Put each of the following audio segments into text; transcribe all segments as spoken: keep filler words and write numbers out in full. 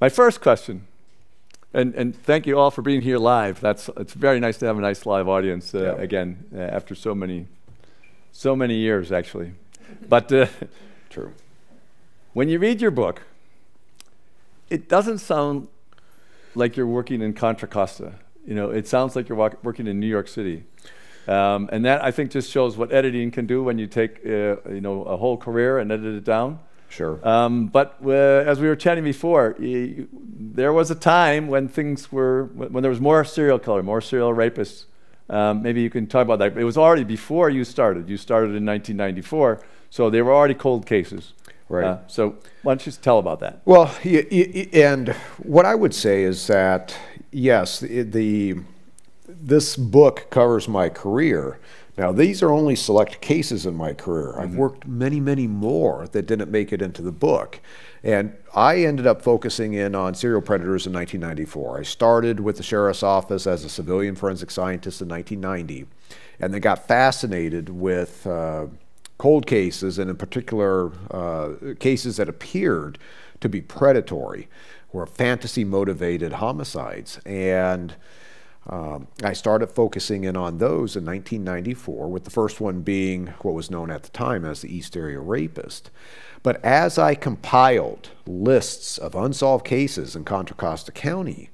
My first question, and, and thank you all for being here live. That's, it's very nice to have a nice live audience uh, yeah. again uh, after so many, so many years actually. But uh, true. When you read your book, it doesn't sound like you're working in Contra Costa. You know, it sounds like you're working in New York City. Um, and that, I think, just shows what editing can do when you take, uh, you know, a whole career and edit it down. Sure. Um, but uh, as we were chatting before, you, there was a time when things were, when there was more serial killer, more serial rapists. Um, maybe you can talk about that. It was already before you started. You started in nineteen ninety-four, so they were already cold cases. Right. Uh, so why don't you tell about that? Well, y y and what I would say is that, yes, the, the this book covers my career. Now, these are only select cases in my career. Mm-hmm. I've worked many, many more that didn't make it into the book. And I ended up focusing in on serial predators in nineteen ninety-four. I started with the sheriff's office as a civilian forensic scientist in nineteen ninety, and then got fascinated with uh, cold cases, and in particular uh, cases that appeared to be predatory or fantasy-motivated homicides. And um, I started focusing in on those in nineteen ninety-four, with the first one being what was known at the time as the East Area Rapist. But as I compiled lists of unsolved cases in Contra Costa County,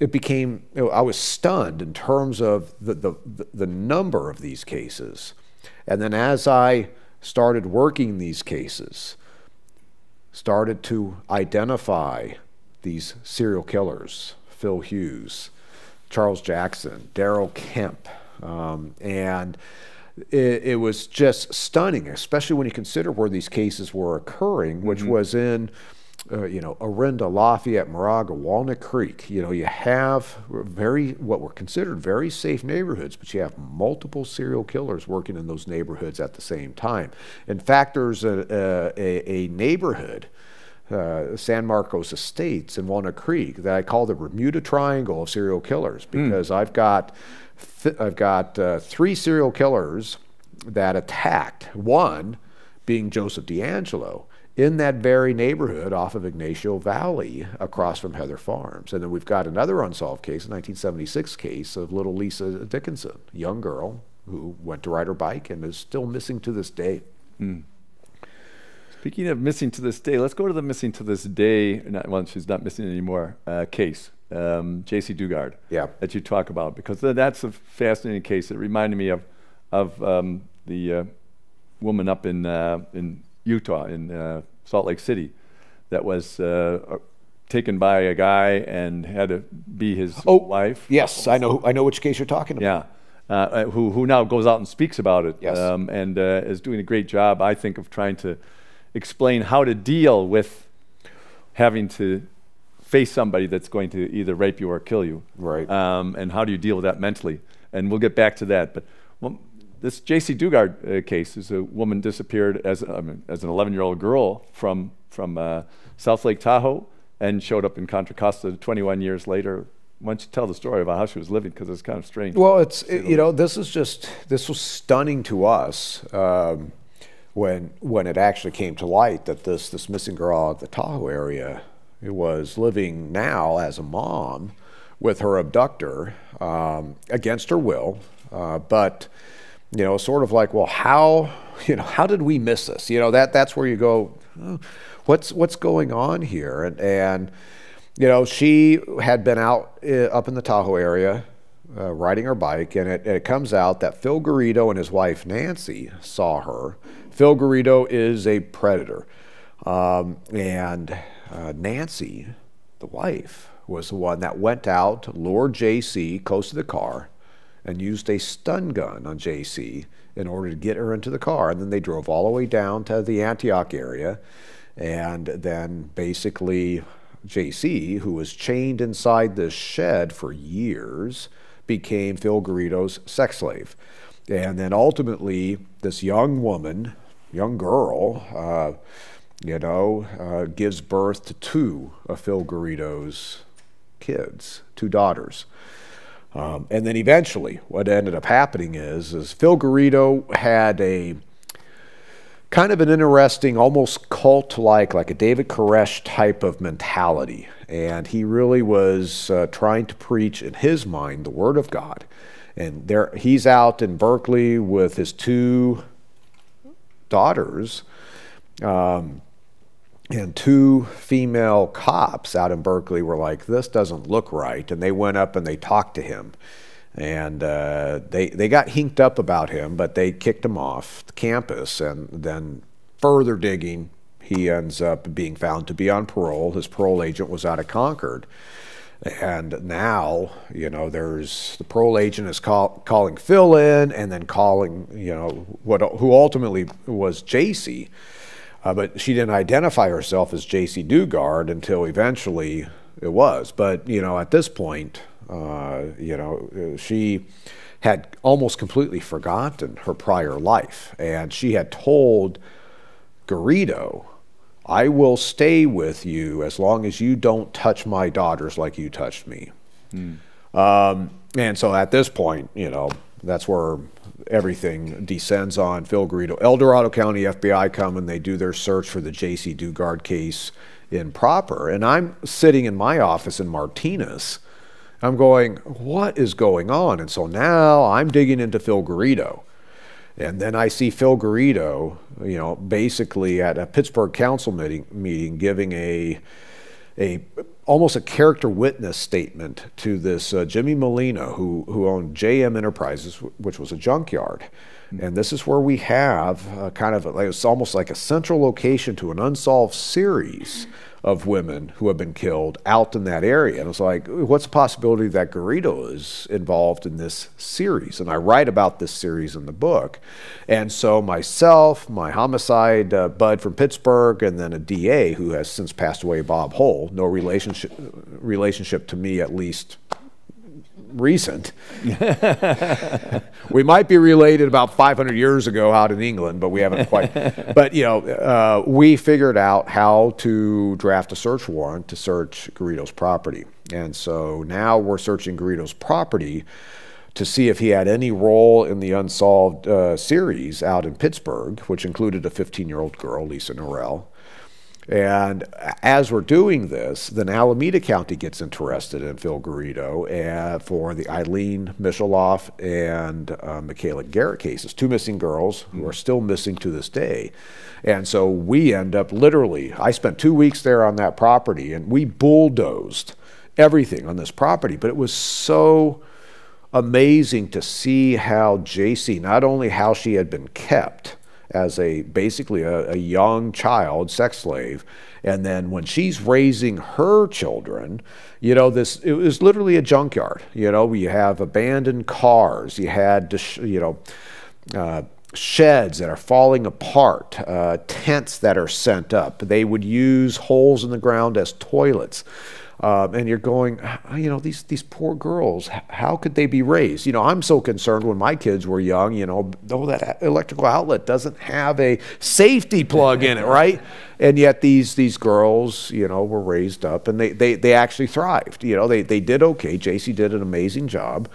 it became, you know, I was stunned in terms of the, the, the number of these cases. And then as I started working these cases, started to identify these serial killers, Phil Hughes, Charles Jackson, Daryl Kemp, um, and it, it was just stunning, especially when you consider where these cases were occurring, which mm-hmm. was in, uh, you know, Orinda, Lafayette, Moraga, Walnut Creek. You know, you have very, what were considered very safe neighborhoods, but you have multiple serial killers working in those neighborhoods at the same time. In fact, there's a, a, a neighborhood, Uh, San Marcos Estates in Walnut Creek, that I call the Bermuda Triangle of serial killers, because mm. I've got th I've got uh, three serial killers that attacked, one being Joseph DeAngelo, in that very neighborhood off of Ygnacio Valley across from Heather Farms. And then we've got another unsolved case, a nineteen seventy-six case of little Lisa Dickinson, a young girl who went to ride her bike and is still missing to this day. Mm. Speaking of missing to this day, let's go to the missing to this day, not, well, she's not missing anymore, uh, case, um, Jaycee Dugard, yeah. that you talk about, because th that's a fascinating case. It reminded me of, of um, the uh, woman up in, uh, in Utah, in uh, Salt Lake City, that was uh, taken by a guy and had to be his oh, wife. Yes, I know, I know which case you're talking about. Yeah. Uh, who, who now goes out and speaks about it, yes. um, and uh, is doing a great job, I think, of trying to explain how to deal with having to face somebody that's going to either rape you or kill you. Right. Um, and how do you deal with that mentally? And we'll get back to that. But well, this Jaycee Dugard uh, case is a woman disappeared as, I mean, as an eleven-year-old girl from, from uh, South Lake Tahoe, and showed up in Contra Costa twenty-one years later. Why don't you tell the story about how she was living, because it's kind of strange. Well, it's, it, you know, this is just, this was stunning to us. Um, When, when it actually came to light that this, this missing girl at the Tahoe area was living now as a mom with her abductor um, against her will. Uh, but, you know, sort of like, well, how, you know, how did we miss this? You know, that, that's where you go, oh, what's, what's going on here? And, and, you know, she had been out uh, up in the Tahoe area uh, riding her bike, and it, and it comes out that Phil Garrido and his wife, Nancy, saw her. Phil Garrido is a predator, um, and uh, Nancy, the wife, was the one that went out, lured Jaycee close to the car, and used a stun gun on Jaycee in order to get her into the car. And then they drove all the way down to the Antioch area, and then basically Jaycee, who was chained inside this shed for years, became Phil Garrido's sex slave. And then ultimately, this young woman, young girl, uh, you know, uh, gives birth to two of Phil Garrido's kids, two daughters. Um, and then eventually, what ended up happening is, is Phil Garrido had a kind of an interesting, almost cult-like, like a David Koresh type of mentality. And he really was uh, trying to preach, in his mind, the Word of God. And there, he's out in Berkeley with his two daughters um, and two female cops out in Berkeley were like, this doesn't look right. And they went up and they talked to him. And uh, they, they got hinked up about him, but they kicked him off the campus. And then further digging, he ends up being found to be on parole. His parole agent was out of Concord. And now, you know, there's the parole agent is call, calling Phil in and then calling, you know, what who ultimately was Jaycee. Uh, but she didn't identify herself as Jaycee Dugard until eventually it was. But, you know, at this point, uh, you know, she had almost completely forgotten her prior life. And she had told Garrido, I will stay with you as long as you don't touch my daughters like you touched me. Mm. Um, and so at this point, you know, that's where everything descends on Phil Garrido. El Dorado County F B I come and they do their search for the Jaycee Dugard case in proper. And I'm sitting in my office in Martinez. I'm going, what is going on? And so now I'm digging into Phil Garrido. And then I see Phil Garrido, you know, basically at a Pittsburgh council meeting, meeting giving a, a almost a character witness statement to this uh, Jimmy Molina, who, who owned J M Enterprises, which was a junkyard. Mm-hmm. And this is where we have a kind of, a, it's almost like a central location to an unsolved series of women who have been killed out in that area. And it's like, what's the possibility that Garrido is involved in this series? And I write about this series in the book. And so myself, my homicide uh, bud from Pittsburgh, and then a D A who has since passed away, Bob Holes, no relationship, relationship to me, at least recent. We might be related about five hundred years ago out in England, but we haven't quite. But, you know, uh, we figured out how to draft a search warrant to search Garrido's property. And so now we're searching Garrido's property to see if he had any role in the unsolved uh, series out in Pittsburgh, which included a fifteen-year-old girl, Lisa Norrell. And as we're doing this, then Alameda County gets interested in Phil Garrido uh, for the Eileen Michaloff and uh, Michaela Garrett cases, two missing girls who are still missing to this day. And so we end up literally, I spent two weeks there on that property and we bulldozed everything on this property, but it was so amazing to see how Jaycee, not only how she had been kept as a basically a, a young child sex slave, and then when she's raising her children, you know, this, it was literally a junkyard. You know, you have abandoned cars, you had, you know, uh, sheds that are falling apart, uh, tents that are sent up. They would use holes in the ground as toilets. Um, and you're going, you know, these, these poor girls, how could they be raised? You know, I'm so concerned when my kids were young, you know, oh, that electrical outlet doesn't have a safety plug in it, right? And yet these, these girls, you know, were raised up and they, they, they actually thrived. You know, they, they did okay. Jaycee did an amazing job,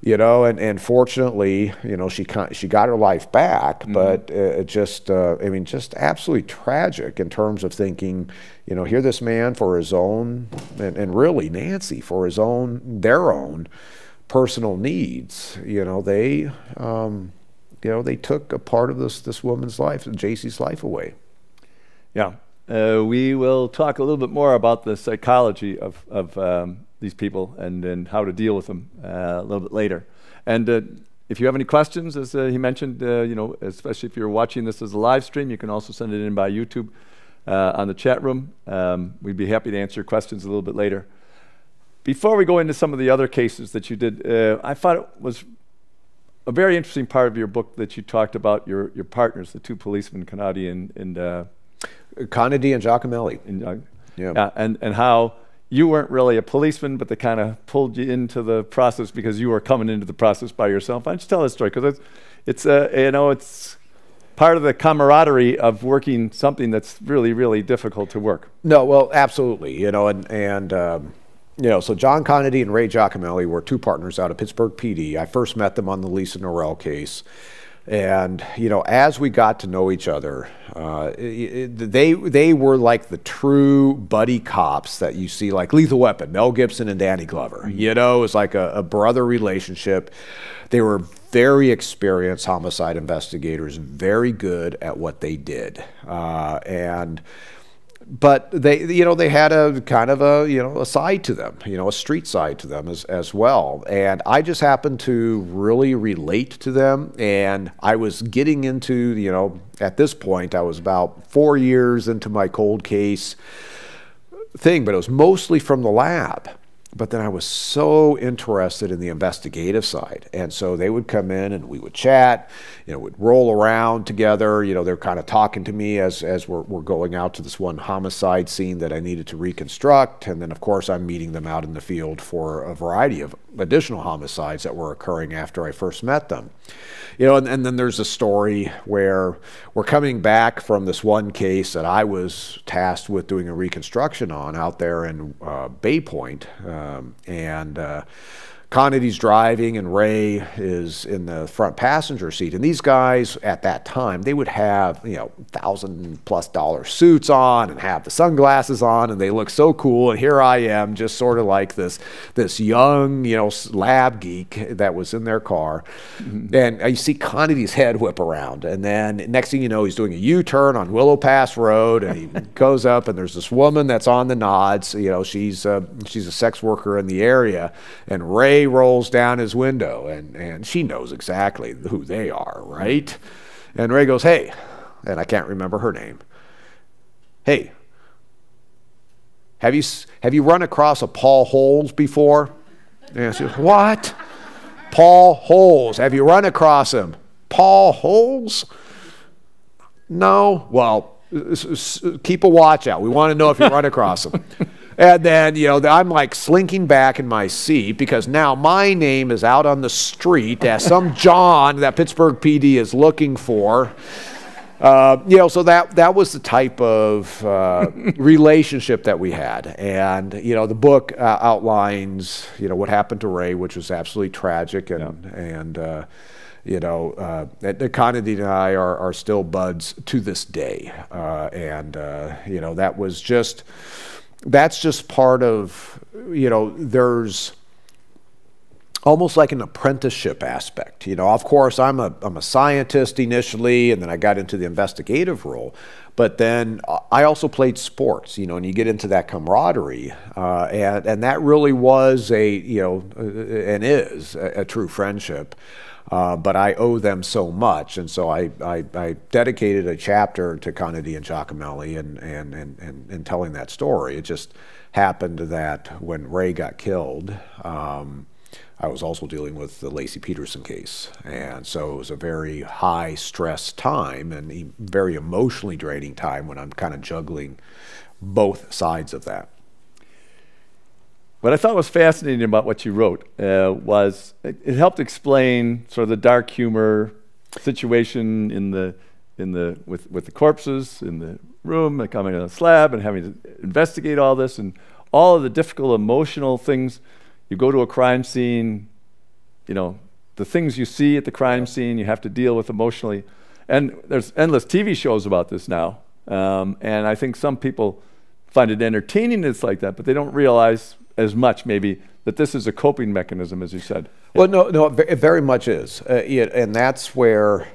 you know, and, and fortunately, you know, she, she got her life back, mm-hmm. but it just, uh, I mean, just absolutely tragic in terms of thinking, you know, here this man for his own, and, and really Nancy for his own, their own personal needs. You know, they, um, you know, they took a part of this this woman's life, Jaycee's life away. Yeah, uh, we will talk a little bit more about the psychology of of um, these people and and how to deal with them uh, a little bit later. And uh, if you have any questions, as uh, he mentioned, uh, you know, especially if you're watching this as a live stream, you can also send it in by YouTube. Uh, on the chat room. Um, we'd be happy to answer questions a little bit later. Before we go into some of the other cases that you did, uh, I thought it was a very interesting part of your book that you talked about your, your partners, the two policemen, Conady and... and uh, Conady and Giacomelli. And, uh, yeah. Uh, and, and how you weren't really a policeman, but they kind of pulled you into the process because you were coming into the process by yourself. Why don't you tell that story? Because it's, it's uh, you know, it's... part of the camaraderie of working something that's really, really difficult to work. No, well, absolutely, you know, and, and um, you know, so John Conady and Ray Giacomelli were two partners out of Pittsburgh P D. I first met them on the Lisa Norrell case. And, you know, as we got to know each other, uh, it, it, they they were like the true buddy cops that you see, like Lethal Weapon, Mel Gibson and Danny Glover. You know, it was like a, a brother relationship. They were very experienced homicide investigators, very good at what they did. Uh, and... But they, you know, they had a kind of a, you know, a side to them, you know, a street side to them as, as well. And I just happened to really relate to them. And I was getting into, you know, at this point, I was about four years into my cold case thing, but it was mostly from the lab. But then I was so interested in the investigative side. And so they would come in and we would chat, you know, we'd roll around together. You know, they're kind of talking to me as, as we're, we're going out to this one homicide scene that I needed to reconstruct. And then, of course, I'm meeting them out in the field for a variety of additional homicides that were occurring after I first met them. You know, and, and then there's a story where we're coming back from this one case that I was tasked with doing a reconstruction on out there in uh, Bay Point. Um, and uh, Connedy's driving and Ray is in the front passenger seat. And these guys at that time, they would have, you know, thousand plus dollar suits on and have the sunglasses on and they look so cool. And here I am just sort of like this, this young, you know, lab geek that was in their car. Mm-hmm. And you see Connedy's head whip around. And then next thing you know, he's doing a U-turn on Willow Pass Road and he goes up and there's this woman that's on the nods. You know, she's uh, she's a sex worker in the area and Ray rolls down his window and, and she knows exactly who they are, right? And Ray goes, hey, and I can't remember her name. Hey, have you, have you run across a Paul Holes before? And she goes, what? Paul Holes, have you run across him? Paul Holes? No? Well, keep a watch out. We want to know if you run across him. And then, you know, I'm like slinking back in my seat because now my name is out on the street as some John that Pittsburgh P D is looking for. Uh, you know, so that, that was the type of uh, relationship that we had. And, you know, the book uh, outlines, you know, what happened to Ray, which was absolutely tragic. And, yeah. and uh, you know, uh, Kennedy and I are, are still buds to this day. Uh, and, uh, you know, that was just... That's just part of, you know, there's almost like an apprenticeship aspect. You know, of course, I'm a, I'm a scientist initially, and then I got into the investigative role. But then I also played sports, you know, and you get into that camaraderie. Uh, and, and that really was a, you know, and is a, a true friendship. Uh, but I owe them so much, and so I, I, I dedicated a chapter to Kennedy and Giacomelli and, and, and, and, and telling that story. It just happened that when Ray got killed, um, I was also dealing with the Lacey Peterson case. And so it was a very high-stress time and a very emotionally draining time when I'm kind of juggling both sides of that. What I thought was fascinating about what you wrote uh, was it, it helped explain sort of the dark humor situation in the in the with with the corpses in the room and coming on the slab and having to investigate all this and all of the difficult emotional things. You go to a crime scene, you know, the things you see at the crime scene you have to deal with emotionally, and there's endless T V shows about this now, um, and I think some people find it entertaining. It's like that, but they don't realize as much maybe that this is a coping mechanism, as you said. Well, no, no, it very much is. Uh, it, and that's where,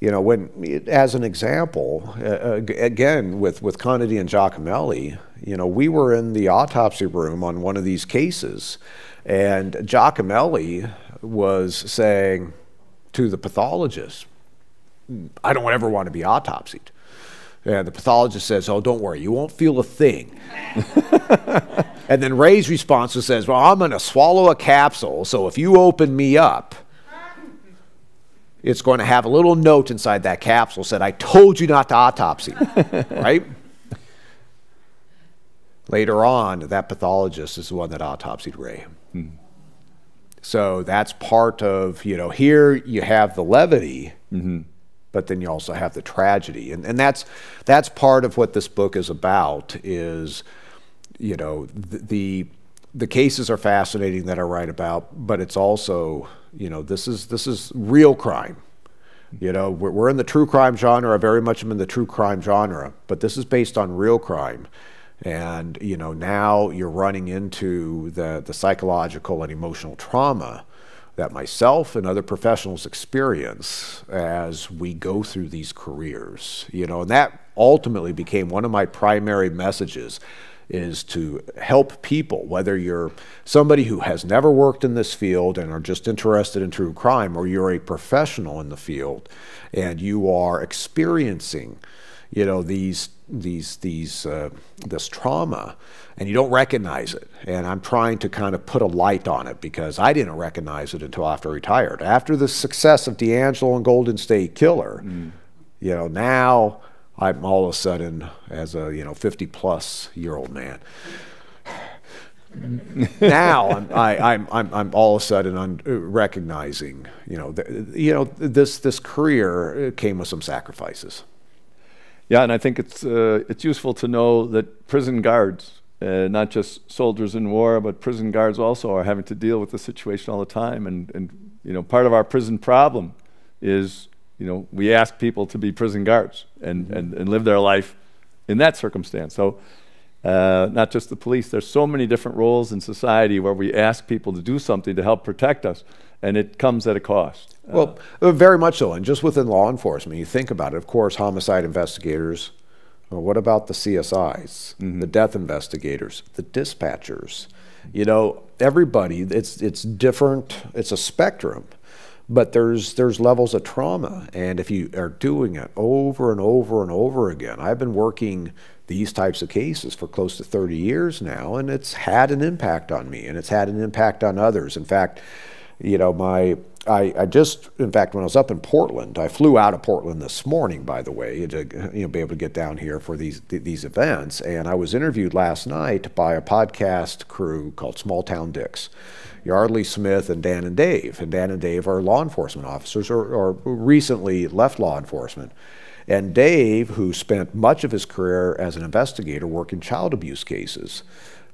you know, when, it, as an example, uh, again, with, with Kennedy and Giacomelli, you know, we were in the autopsy room on one of these cases, and Giacomelli was saying to the pathologist, I don't ever want to be autopsied. And the pathologist says, oh, don't worry, you won't feel a thing. And then Ray's response was says, well, I'm going to swallow a capsule, so if you open me up, it's going to have a little note inside that capsule said, I told you not to autopsy, right? Later on, that pathologist is the one that autopsied Ray. Hmm. So that's part of, you know, here you have the levity, mm-hmm. but then you also have the tragedy. And, and that's, that's part of what this book is about is... You know, the, the the cases are fascinating that I write about, but it's also, you know, this is this is real crime. You know, we're, we're in the true crime genre. I very much am in the true crime genre, but this is based on real crime. And, you know, now you're running into the, the psychological and emotional trauma that myself and other professionals experience as we go through these careers, you know, and that ultimately became one of my primary messages, is to help people, whether you're somebody who has never worked in this field and are just interested in true crime, or you're a professional in the field and you are experiencing, you know, these these these uh, this trauma, and you don't recognize it. And I'm trying to kind of put a light on it, because I didn't recognize it until after I retired. After the success of DeAngelo and Golden State Killer, mm. you know, now I'm all of a sudden, as a you know fifty plus year old man, now I'm, I, I'm I'm I'm all of a sudden un recognizing you know th you know this this career came with some sacrifices. Yeah, and I think it's uh, it's useful to know that prison guards, uh, not just soldiers in war, but prison guards also are having to deal with the situation all the time. And and you know, part of our prison problem is you know we ask people to be prison guards and mm-hmm. and, and live their life in that circumstance. So uh, not just the police. There's so many different roles in society where we ask people to do something to help protect us, and it comes at a cost. Well, uh, very much so. And just within law enforcement, you think about it, of course, homicide investigators. Well, what about the C S Is, mm-hmm. the death investigators, the dispatchers? You know, everybody, it's, it's different. It's a spectrum. But there's, there's levels of trauma. And if you are doing it over and over and over again, I've been working these types of cases for close to thirty years now, and it's had an impact on me, and it's had an impact on others. In fact, you know, my, I, I just, in fact, when I was up in Portland, I flew out of Portland this morning, by the way, to you know, be able to get down here for these, th these events. And I was interviewed last night by a podcast crew called Small Town Dicks, Yardley Smith and Dan and Dave. And Dan and Dave are law enforcement officers, or, or recently left law enforcement. And Dave, who spent much of his career as an investigator working child abuse cases,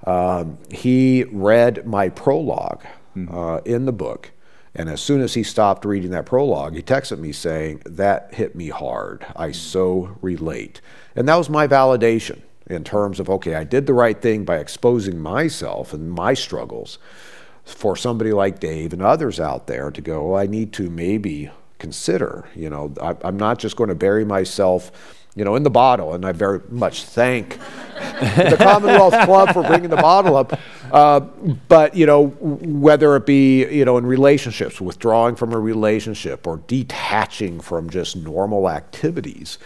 um, he read my prologue Uh, in the book, and as soon as he stopped reading that prologue, he texted me saying, "That hit me hard. I so relate." And that was my validation in terms of, okay, I did the right thing by exposing myself and my struggles for somebody like Dave and others out there to go, well, I need to maybe consider, you know, I, I'm not just going to bury myself you know, in the bottle. And I very much thank the Commonwealth Club for bringing the bottle up. Uh, but, you know, whether it be, you know, in relationships, withdrawing from a relationship or detaching from just normal activities,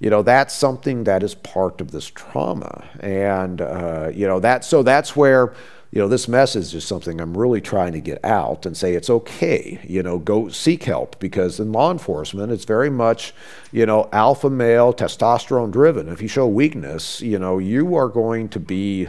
you know, that's something that is part of this trauma. And, uh, you know, that, so that's where, you know, this message is something I'm really trying to get out and say, it's okay, you know, go seek help, because in law enforcement, it's very much, you know, alpha male, testosterone driven. If you show weakness, you know, you are going to be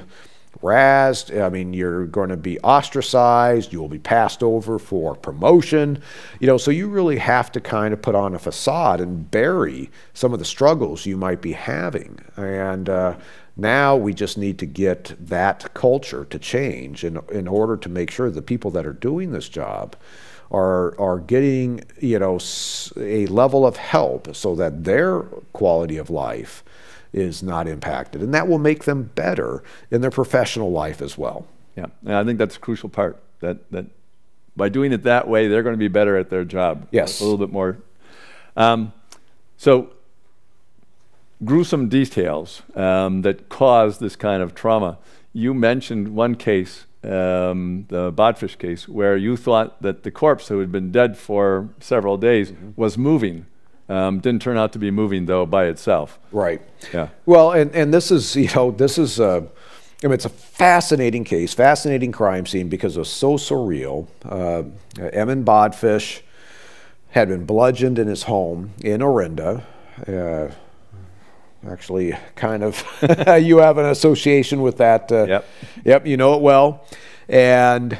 razzed. I mean, you're going to be ostracized. You will be passed over for promotion, you know, so you really have to kind of put on a facade and bury some of the struggles you might be having. And, uh, now we just need to get that culture to change in, in order to make sure the people that are doing this job are, are getting, you know, a level of help so that their quality of life is not impacted. And that will make them better in their professional life as well. Yeah, and I think that's a crucial part, that, that by doing it that way, they're going to be better at their job. Yes. A little bit more. Um, so... gruesome details um, that cause this kind of trauma. You mentioned one case, um, the Bodfish case, where you thought that the corpse, who had been dead for several days, mm-hmm. was moving. Um, didn't turn out to be moving, though, by itself. Right. Yeah. Well, and, and this is, you know, this is, uh, I mean, it's a fascinating case, fascinating crime scene, because it was so surreal. Uh, Emon Bodfish had been bludgeoned in his home in Orinda. Uh, Actually, kind of, you have an association with that. Uh, yep. Yep, you know it well. And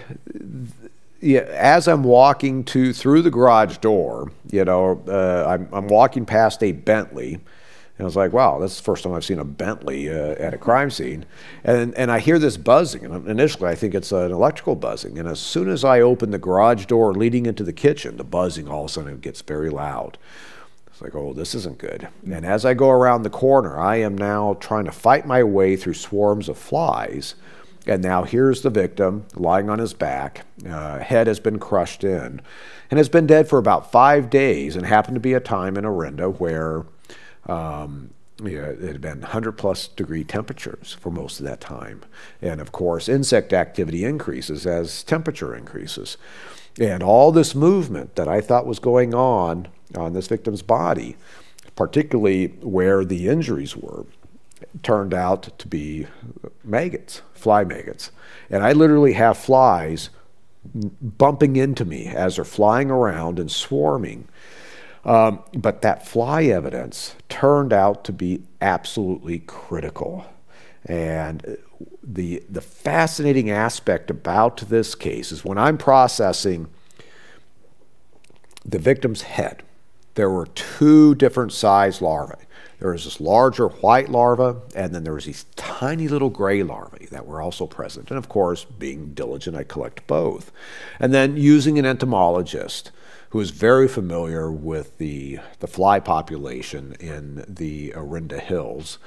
yeah, as I'm walking to through the garage door, you know, uh, I'm, I'm walking past a Bentley. And I was like, wow, that's the first time I've seen a Bentley uh, at a crime scene. And, and I hear this buzzing, and initially I think it's an electrical buzzing. And as soon as I open the garage door leading into the kitchen, the buzzing all of a sudden gets very loud. It's like, oh, this isn't good. And as I go around the corner, I am now trying to fight my way through swarms of flies. And now here's the victim lying on his back. Uh, head has been crushed in and has been dead for about five days. And happened to be a time in Orinda where um, you know, it had been one hundred plus degree temperatures for most of that time. And of course, insect activity increases as temperature increases. And all this movement that I thought was going on on this victim's body, particularly where the injuries were, turned out to be maggots, fly maggots. And I literally have flies bumping into me as they're flying around and swarming. Um, but that fly evidence turned out to be absolutely critical. And the, the fascinating aspect about this case is when I'm processing the victim's head, there were two different size larvae. There was this larger white larva, and then there was these tiny little gray larvae that were also present. And of course, being diligent, I collect both. And then using an entomologist who is very familiar with the, the fly population in the Orinda Hills,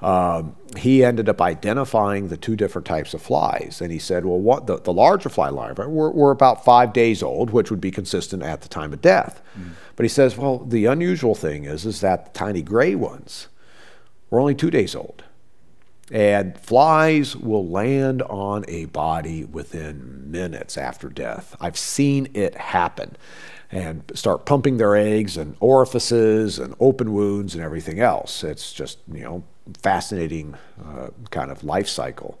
Um, he ended up identifying the two different types of flies. And he said, well, what, the, the larger fly larvae were, were about five days old, which would be consistent at the time of death. Mm. But he says, well, the unusual thing is, is that the tiny gray ones were only two days old. And flies will land on a body within minutes after death. I've seen it happen and start pumping their eggs and orifices and open wounds and everything else. It's just, you know, fascinating uh, kind of life cycle.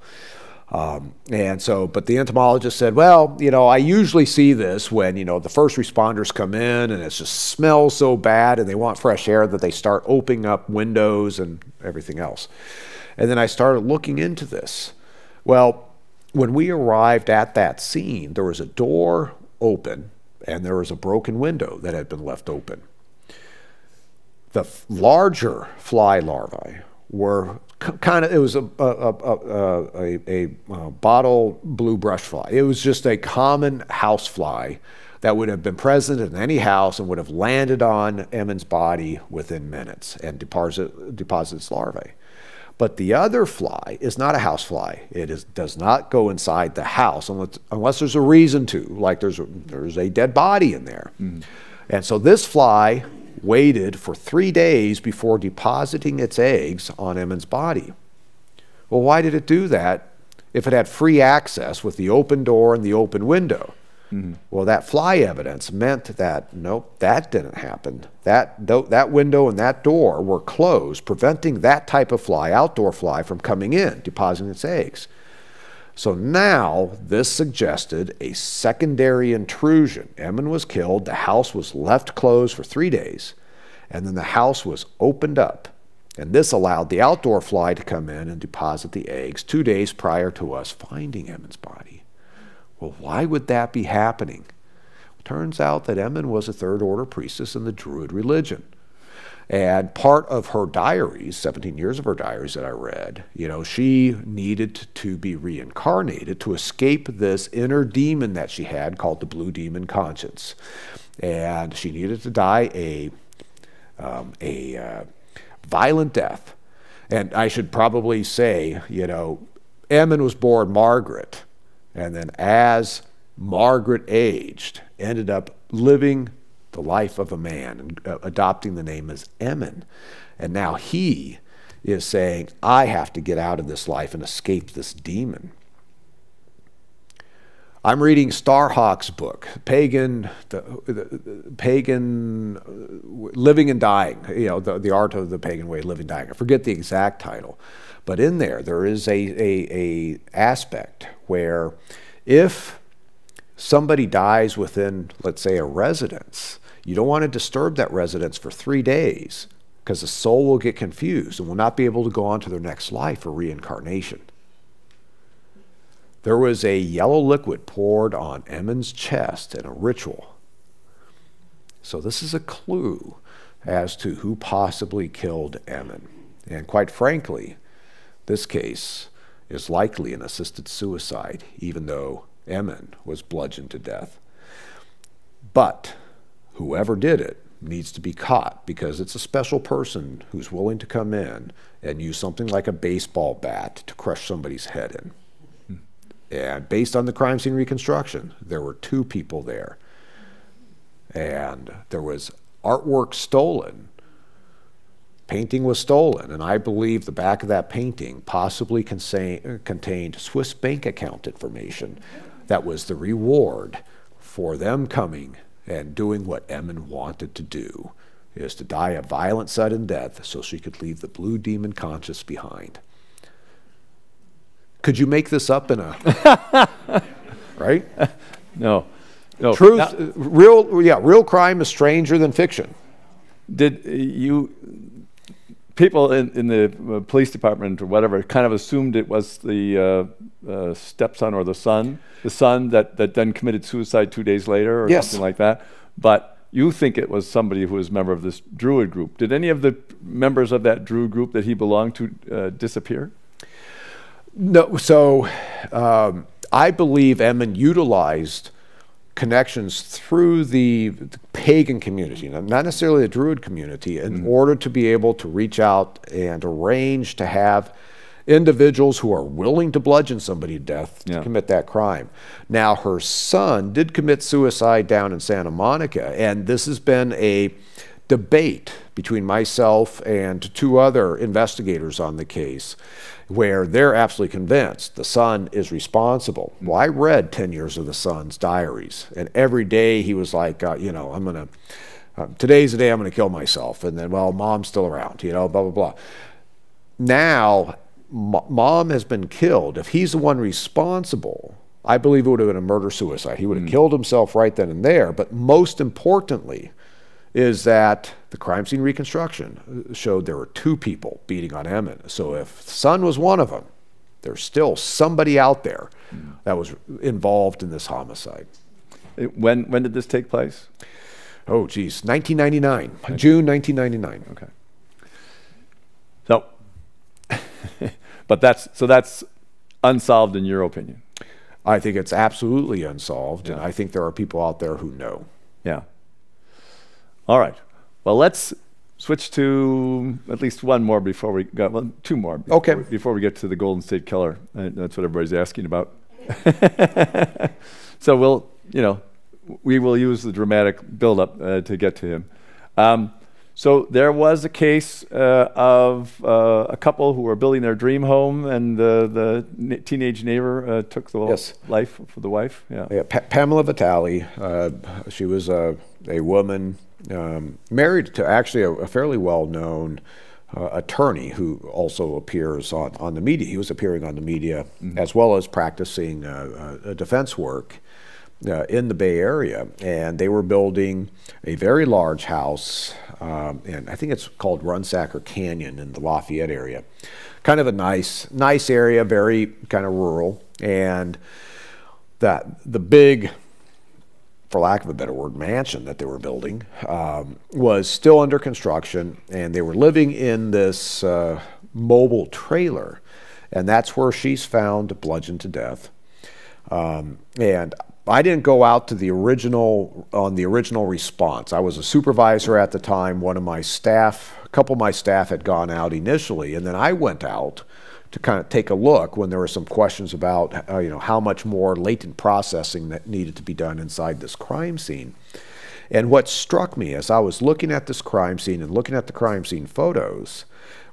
Um, and so, but the entomologist said, well, you know, I usually see this when, you know, the first responders come in and it just smells so bad and they want fresh air that they start opening up windows and everything else. And then I started looking into this. Well, when we arrived at that scene, there was a door open and there was a broken window that had been left open. The larger fly larvae were kind of, it was a, a, a, a, a bottle blue brush fly. It was just a common house fly that would have been present in any house and would have landed on Emon's body within minutes and deposit, deposits larvae. But the other fly is not a house fly. It is, does not go inside the house unless, unless there's a reason to, like there's a, there's a dead body in there. Mm. And so this fly waited for three days before depositing its eggs on Emon's body. Well, why did it do that if it had free access with the open door and the open window? Mm-hmm. Well, that fly evidence meant that, nope, that didn't happen. That, th that window and that door were closed, preventing that type of fly, outdoor fly, from coming in, depositing its eggs. So now this suggested a secondary intrusion. Emon was killed, the house was left closed for three days, and then the house was opened up. And this allowed the outdoor fly to come in and deposit the eggs two days prior to us finding Emon's body. Well, why would that be happening? It turns out that Emon was a third order priestess in the Druid religion. And part of her diaries, seventeen years of her diaries that I read, you know, she needed to be reincarnated to escape this inner demon that she had called the blue demon conscience. And she needed to die a, um, a uh, violent death. And I should probably say, you know, Emon was born Margaret. And then as Margaret aged, ended up living the life of a man, and adopting the name as Emon. And now he is saying, I have to get out of this life and escape this demon. I'm reading Starhawk's book, Pagan, the, the, Pagan Living and Dying, you know, the, the Art of the Pagan Way, Living and Dying. I forget the exact title, but in there, there is a, a, a aspect where if somebody dies within, let's say, a residence, you don't want to disturb that residence for three days because the soul will get confused and will not be able to go on to their next life or reincarnation. There was a yellow liquid poured on Emon's chest in a ritual. So this is a clue as to who possibly killed Emon. And quite frankly, this case is likely an assisted suicide, even though Emon was bludgeoned to death. But whoever did it needs to be caught, because it's a special person who's willing to come in and use something like a baseball bat to crush somebody's head in. And based on the crime scene reconstruction, there were two people there. And there was artwork stolen. Painting was stolen, and I believe the back of that painting possibly contained Swiss bank account information that was the reward for them coming and doing what Emon wanted to do, is to die a violent sudden death so she could leave the blue demon conscious behind. Could you make this up in a, right? No. No. Truth, not, real, yeah, real crime is stranger than fiction. Did you, people in, in the police department or whatever kind of assumed it was the uh, uh, stepson or the son, the son that, that then committed suicide two days later or yes. something like that? But you think it was somebody who was a member of this Druid group. Did any of the members of that Druid group that he belonged to uh, disappear? No, so um, I believe Emon utilized connections through the, the pagan community, not necessarily the Druid community, in mm-hmm. order to be able to reach out and arrange to have individuals who are willing to bludgeon somebody to death yeah. to commit that crime. Now, her son did commit suicide down in Santa Monica, and this has been a debate between myself and two other investigators on the case, where they're absolutely convinced the son is responsible. Well, I read ten years of the son's diaries, and every day he was like, uh, you know, I'm gonna, uh, today's the day I'm gonna kill myself, and then, well, mom's still around, you know, blah, blah, blah. Now, m mom has been killed. If he's the one responsible, I believe it would have been a murder-suicide. He would have mm. killed himself right then and there, but most importantly, is that the crime scene reconstruction showed there were two people beating on Emon. So if the son was one of them, there's still somebody out there mm. that was involved in this homicide. It, when, when did this take place? Oh, geez, nineteen ninety-nine, okay. June nineteen ninety-nine. Okay. So, but that's, so that's unsolved in your opinion? I think it's absolutely unsolved, yeah. and I think there are people out there who know. Yeah. All right. Well, let's switch to at least one more before we got well, two more. Before, okay. Before we get to the Golden State Killer, uh, that's what everybody's asking about. So we'll, you know, we will use the dramatic buildup uh, to get to him. Um, so there was a case uh, of uh, a couple who were building their dream home, and uh, the teenage neighbor uh, took the yes. life for the wife. Yeah. Yeah. Pa Pamela Vitale. Uh, she was a a woman. Um, married to actually a, a fairly well-known uh, attorney who also appears on, on the media. He was appearing on the media mm-hmm. as well as practicing uh, uh, defense work uh, in the Bay Area. And they were building a very large house, um, and I think it's called Runsacker Canyon in the Lafayette area. Kind of a nice, nice area, very kind of rural. And that the big... for lack of a better word, mansion that they were building, um, was still under construction, and they were living in this uh, mobile trailer, and that's where she's found bludgeoned to death. Um, and I didn't go out to the original, on the original response. I was a supervisor at the time. One of my staff, a couple of my staff had gone out initially, and then I went out to kind of take a look when there were some questions about uh, you know, how much more latent processing that needed to be done inside this crime scene. And what struck me as I was looking at this crime scene and looking at the crime scene photos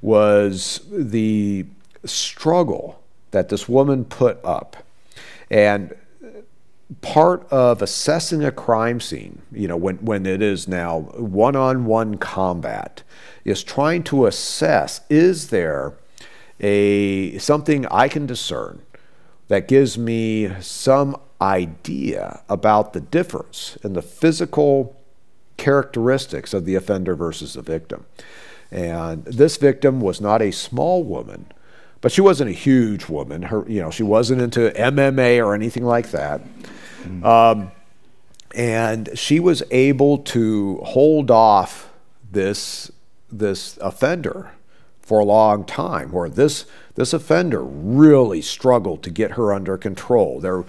was the struggle that this woman put up. And part of assessing a crime scene, you know, when, when it is now one-on-one combat, is trying to assess, is there A, something I can discern that gives me some idea about the difference in the physical characteristics of the offender versus the victim. And this victim was not a small woman, but she wasn't a huge woman. Her, you know, she wasn't into M M A or anything like that. Mm-hmm. um, and she was able to hold off this this offender for a long time, where this this offender really struggled to get her under control. There, you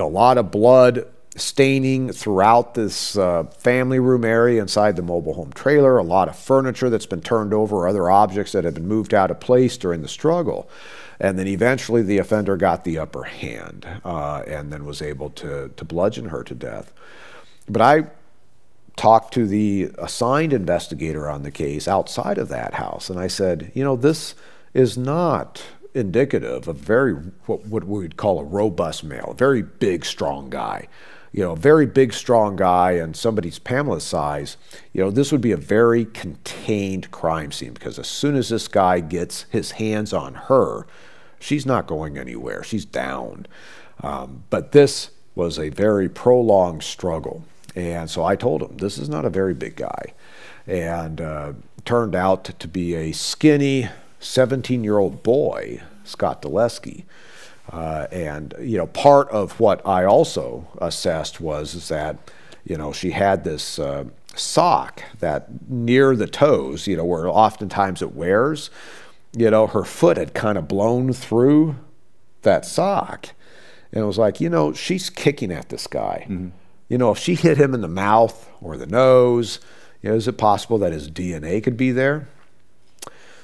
know, a lot of blood staining throughout this uh, family room area inside the mobile home trailer, a lot of furniture that's been turned over, other objects that had been moved out of place during the struggle. And then eventually the offender got the upper hand uh, and then was able to, to bludgeon her to death. But I talked to the assigned investigator on the case outside of that house, and I said, you know, this is not indicative of very, what, what we would call a robust male, a very big, strong guy. You know, a very big, strong guy and somebody's Pamela's size, you know, this would be a very contained crime scene, because as soon as this guy gets his hands on her, she's not going anywhere. She's down. Um, but this was a very prolonged struggle. And so I told him, this is not a very big guy. And uh, turned out to be a skinny seventeen-year-old boy, Scott Dulesky. Uh, and, you know, part of what I also assessed was is that, you know, she had this uh, sock that near the toes, you know, where oftentimes it wears, you know, her foot had kind of blown through that sock. And it was like, you know, she's kicking at this guy. Mm-hmm. You know, if she hit him in the mouth or the nose, you know, is it possible that his D N A could be there?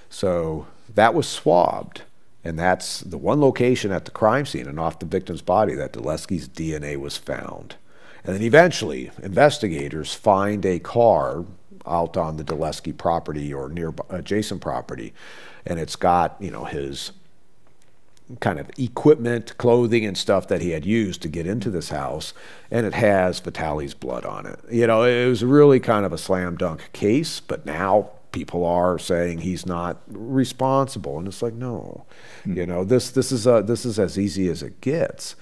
So that was swabbed. And that's the one location at the crime scene and off the victim's body that Dulesky's D N A was found. And then eventually, investigators find a car out on the Dulesky property or near adjacent property, and it's got, you know, his kind of equipment, clothing, and stuff that he had used to get into this house, and it has Vitali's blood on it. You know, it was really kind of a slam dunk case, but now people are saying he's not responsible, and it's like, no, mm. you know, this this is a this is as easy as it gets.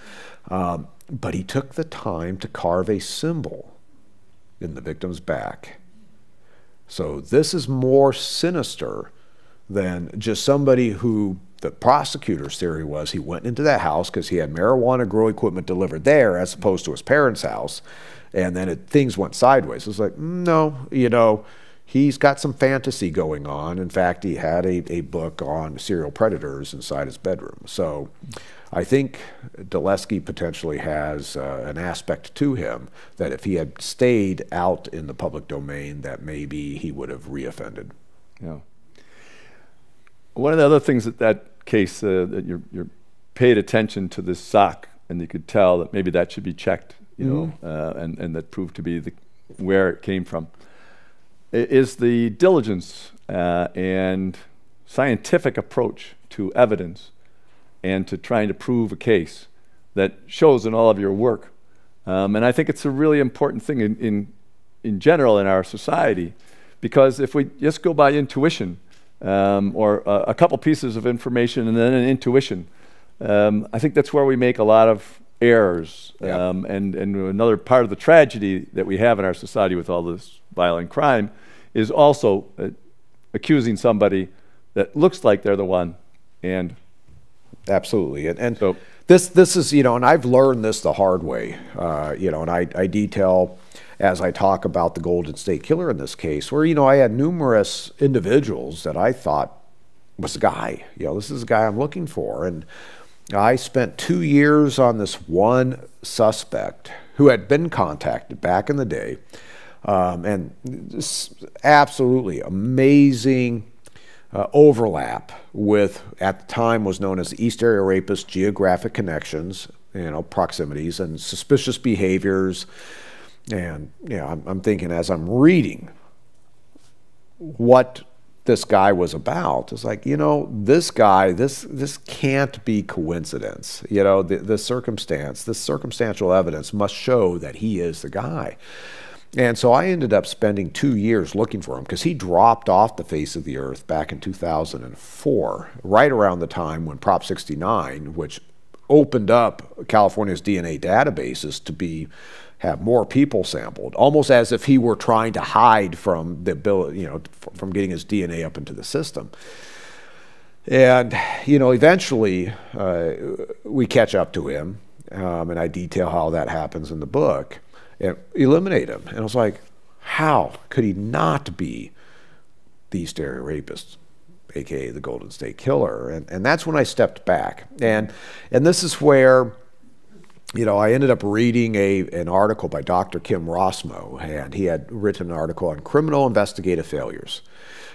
Um, but he took the time to carve a symbol in the victim's back. So this is more sinister than just somebody who, the prosecutor's theory was, he went into that house because he had marijuana grow equipment delivered there as opposed to his parents' house, and then it, things went sideways. It was like, no, you know, he's got some fantasy going on. In fact, he had a, a book on serial predators inside his bedroom. So I think Dulesky potentially has uh, an aspect to him that if he had stayed out in the public domain, that maybe he would have reoffended. Yeah. One of the other things that that case, uh, that you're, you're paid attention to this sock, and you could tell that maybe that should be checked, you mm-hmm. know, uh, and, and that proved to be the, where it came from. Is the diligence uh, and scientific approach to evidence and to trying to prove a case that shows in all of your work. Um, and I think it's a really important thing in, in, in general in our society, because if we just go by intuition um, or uh, a couple pieces of information and then an intuition, um, I think that's where we make a lot of errors. Yeah. um, and, and another part of the tragedy that we have in our society with all this violent crime is also uh, accusing somebody that looks like they're the one. And absolutely, and, and so this this is, you know, and I've learned this the hard way, uh, you know, and I, I detail as I talk about the Golden State Killer in this case, where, you know, I had numerous individuals that I thought was the guy, you know, this is the guy I'm looking for. And I spent two years on this one suspect who had been contacted back in the day. Um, and this absolutely amazing uh, overlap with, at the time was known as the East Area Rapist, geographic connections, you know, proximities and suspicious behaviors. And, you know, I'm, I'm thinking as I'm reading what this guy was about, it's like, you know, this guy, this, this can't be coincidence. You know, the, the circumstance, the circumstantial evidence must show that he is the guy. And so I ended up spending two years looking for him, because he dropped off the face of the earth back in two thousand four, right around the time when Prop sixty-nine, which opened up California's D N A databases to be, have more people sampled, almost as if he were trying to hide from the ability, you know, from getting his D N A up into the system. And, you know, eventually uh, we catch up to him, um, and I detail how that happens in the book. And eliminate him. And I was like, how could he not be the East Area Rapist, A K A the Golden State Killer. And, and that's when I stepped back. And, and this is where, you know, I ended up reading a, an article by Doctor Kim Rosmo, and he had written an article on criminal investigative failures.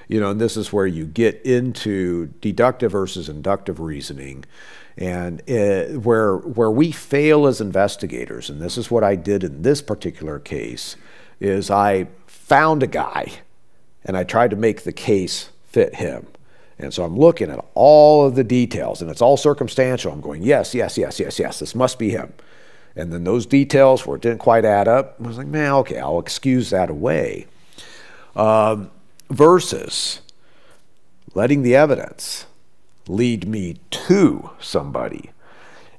You know, and this is where you get into deductive versus inductive reasoning, and uh, where, where we fail as investigators, and this is what I did in this particular case, is I found a guy, and I tried to make the case fit him. And so I'm looking at all of the details, and it's all circumstantial. I'm going, yes, yes, yes, yes, yes, this must be him. And then those details where it didn't quite add up, I was like, man, okay, I'll excuse that away. Um, versus letting the evidence lead me to somebody.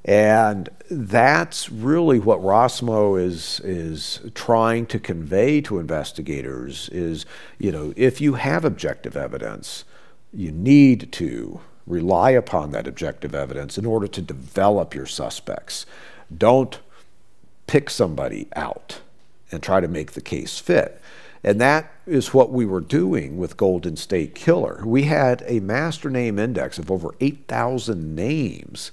And that's really what Rosmo is, is trying to convey to investigators is, you know, if you have objective evidence, you need to rely upon that objective evidence in order to develop your suspects. Don't pick somebody out and try to make the case fit. And that is what we were doing with Golden State Killer. We had a master name index of over eight thousand names.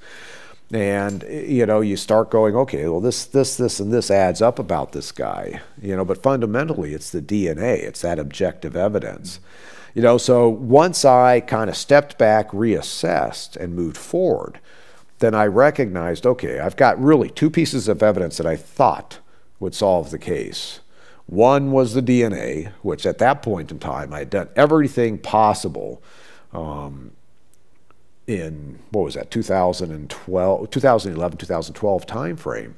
And, you know, you start going, okay, well, this, this, this, and this adds up about this guy. You know, but fundamentally, it's the D N A. It's that objective evidence. You know, so once I kind of stepped back, reassessed, and moved forward, then I recognized, okay, I've got really two pieces of evidence that I thought would solve the case. One was the D N A, which at that point in time, I had done everything possible um, in, what was that, two thousand eleven, two thousand twelve timeframe.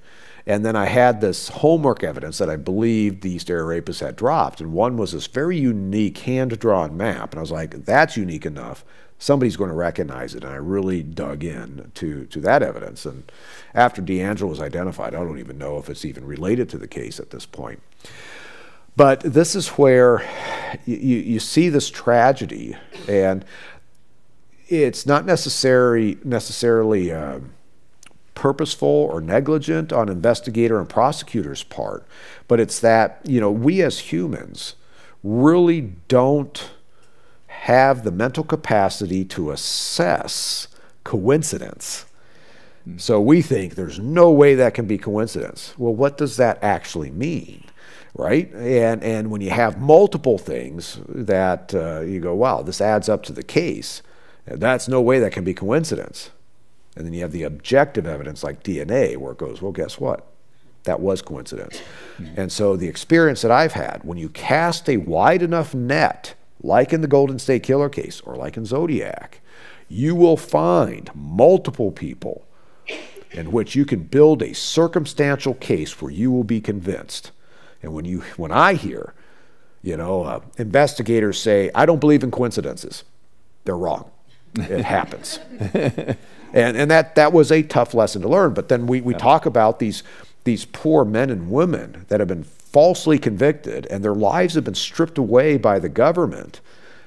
And then I had this homework evidence that I believed the East Area Rapist had dropped. And one was this very unique hand-drawn map. And I was like, that's unique enough. Somebody's going to recognize it. And I really dug in to, to that evidence. And after DeAngelo was identified, I don't even know if it's even related to the case at this point. But this is where you, you see this tragedy, and it's not necessary, necessarily uh, purposeful or negligent on investigator and prosecutor's part, but it's that, you know, we as humans really don't have the mental capacity to assess coincidence. Mm. So we think there's no way that can be coincidence. Well, what does that actually mean? Right? And, and when you have multiple things that uh, you go, wow, this adds up to the case, that's no way that can be coincidence. And then you have the objective evidence like D N A where it goes, well, guess what? That was coincidence. Mm-hmm. And so the experience that I've had, when you cast a wide enough net, like in the Golden State Killer case or like in Zodiac, you will find multiple people in which you can build a circumstantial case where you will be convinced. And when you, when I hear, you know, uh, investigators say, I don't believe in coincidences, they're wrong. It happens. and and that, that was a tough lesson to learn. But then we, we yeah. talk about these, these poor men and women that have been falsely convicted and their lives have been stripped away by the government,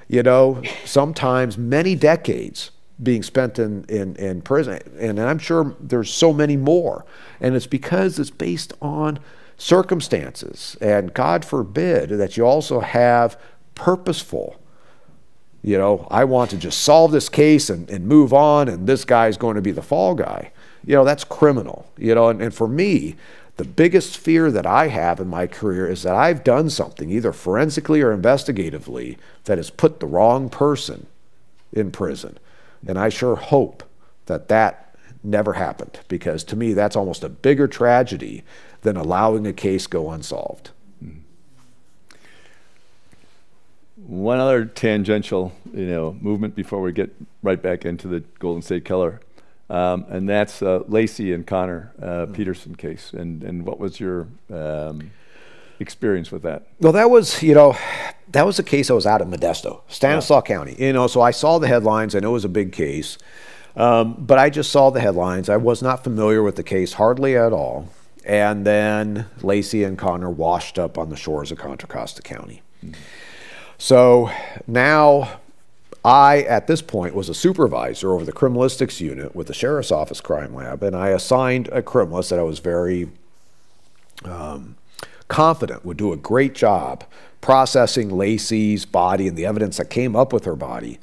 you know, sometimes many decades being spent in, in, in prison. And I'm sure there's so many more. And it's because it's based on circumstances, and God forbid that you also have purposeful, you know, I want to just solve this case and, and move on, and this guy's going to be the fall guy. You know, that's criminal. You know, and, and for me, the biggest fear that I have in my career is that I've done something, either forensically or investigatively, that has put the wrong person in prison. And I sure hope that that never happened, because to me, that's almost a bigger tragedy than allowing a case go unsolved. One other tangential, you know, movement before we get right back into the Golden State Killer, um, and that's uh, Lacey and Connor uh, Peterson case. And and what was your um, experience with that? Well, that was, you know, that was a case I was out of Modesto, Stanislaus yeah. County. You know, so I saw the headlines. I know it was a big case, um, but I just saw the headlines. I was not familiar with the case hardly at all. And then Lacey and Connor washed up on the shores of Contra Costa County. Mm-hmm. So now I, at this point, was a supervisor over the criminalistics unit with the Sheriff's Office Crime Lab, and I assigned a criminalist that I was very um, confident would do a great job processing Lacey's body and the evidence that came up with her body.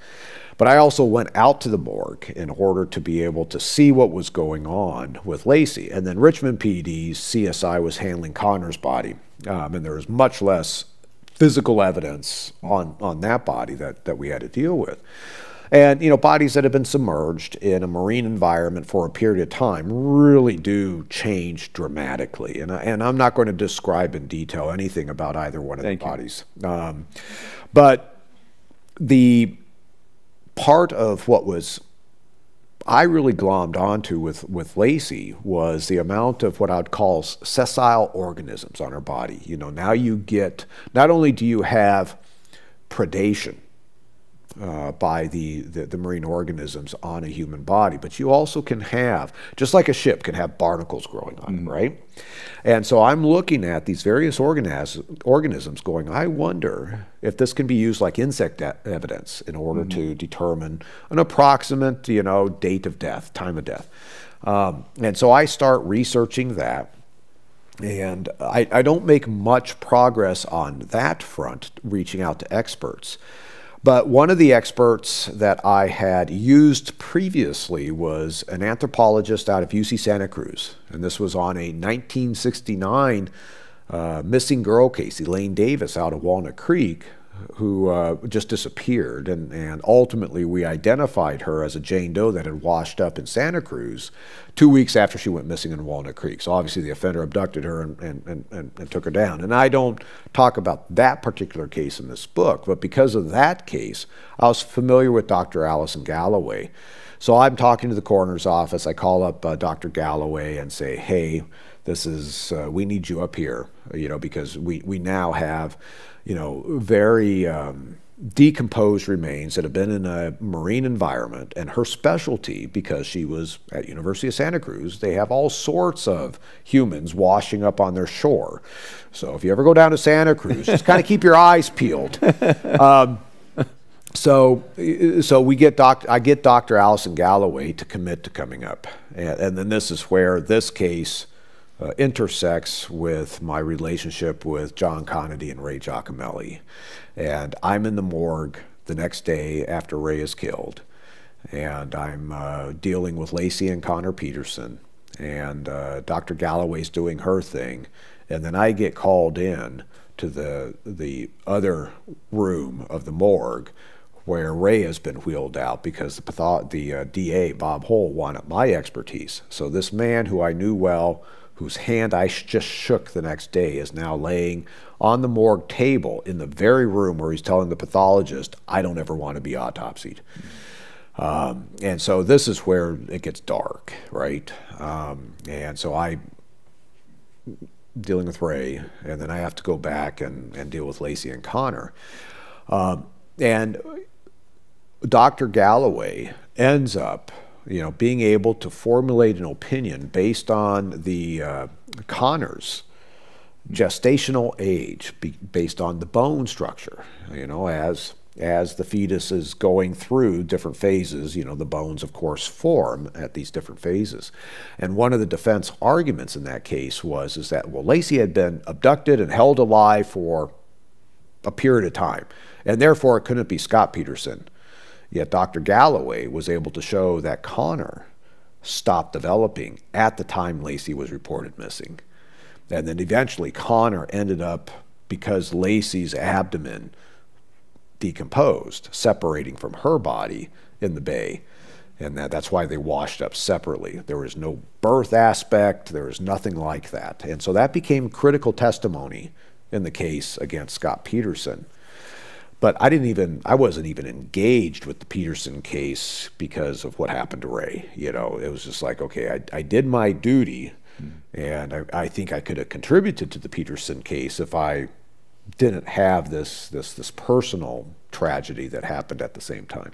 But I also went out to the morgue in order to be able to see what was going on with Lacey. And then Richmond P D's C S I was handling Connor's body, um, and there was much less physical evidence on, on that body that, that we had to deal with. And, you know, bodies that have been submerged in a marine environment for a period of time really do change dramatically. And, I, and I'm not going to describe in detail anything about either one of the bodies. Um, but the part of what was I really glommed onto with, with Lacey was the amount of what I'd call sessile organisms on her body. You know, now you get, not only do you have predation Uh, by the, the, the marine organisms on a human body, but you also can have, just like a ship can have barnacles growing on mm-hmm. it, right? And so I'm looking at these various organisms, organisms going, I wonder if this can be used like insect evidence in order mm-hmm. to determine an approximate, you know, date of death, time of death. Um, and so I start researching that. And I, I don't make much progress on that front, reaching out to experts. But one of the experts that I had used previously was an anthropologist out of U C Santa Cruz. And this was on a nineteen sixty-nine uh, missing girl case, Elaine Davis out of Walnut Creek, who uh, just disappeared. And, and ultimately we identified her as a Jane Doe that had washed up in Santa Cruz two weeks after she went missing in Walnut Creek. So obviously the offender abducted her and, and, and, and, and took her down. And I don't talk about that particular case in this book, but because of that case, I was familiar with Doctor Allison Galloway. So I'm talking to the coroner's office. I call up uh, Doctor Galloway and say, hey, this is, uh, we need you up here, you know, because we, we now have, you know, very um, decomposed remains that have been in a marine environment, and her specialty, because she was at University of Santa Cruz, they have all sorts of humans washing up on their shore. So if you ever go down to Santa Cruz, just kind of keep your eyes peeled. Um, so so we get doc, I get Doctor Allison Galloway to commit to coming up. And, and then this is where this case Uh, intersects with my relationship with John Conady and Ray Giacomelli. And I'm in the morgue the next day after Ray is killed. And I'm uh, dealing with Lacey and Connor Peterson. And uh, Doctor Galloway's doing her thing. And then I get called in to the, the other room of the morgue where Ray has been wheeled out because the, the uh, D A, Bob Hole, wanted my expertise. So this man who I knew well, whose hand I just shook the next day, is now laying on the morgue table in the very room where he's telling the pathologist, I don't ever want to be autopsied. Um, and so this is where it gets dark, right? Um, and so I, dealing with Ray, and then I have to go back and, and deal with Lacey and Connor. Um, and Doctor Galloway ends up, you know, being able to formulate an opinion based on the uh, Connor's gestational age, be, based on the bone structure, you know, as, as the fetus is going through different phases, you know, the bones, of course, form at these different phases. And one of the defense arguments in that case was, is that, well, Lacey had been abducted and held alive for a period of time, and therefore it couldn't be Scott Peterson. Yet Doctor Galloway was able to show that Connor stopped developing at the time Lacey was reported missing. And then eventually Connor ended up, because Lacey's abdomen decomposed, separating from her body in the bay. And that, that's why they washed up separately. There was no birth aspect. There was nothing like that. And so that became critical testimony in the case against Scott Peterson. But I didn't even, I wasn't even engaged with the Peterson case because of what happened to Ray. You know, it was just like, okay, I, I did my duty, mm-hmm. and I, I think I could have contributed to the Peterson case if I didn't have this this this personal tragedy that happened at the same time.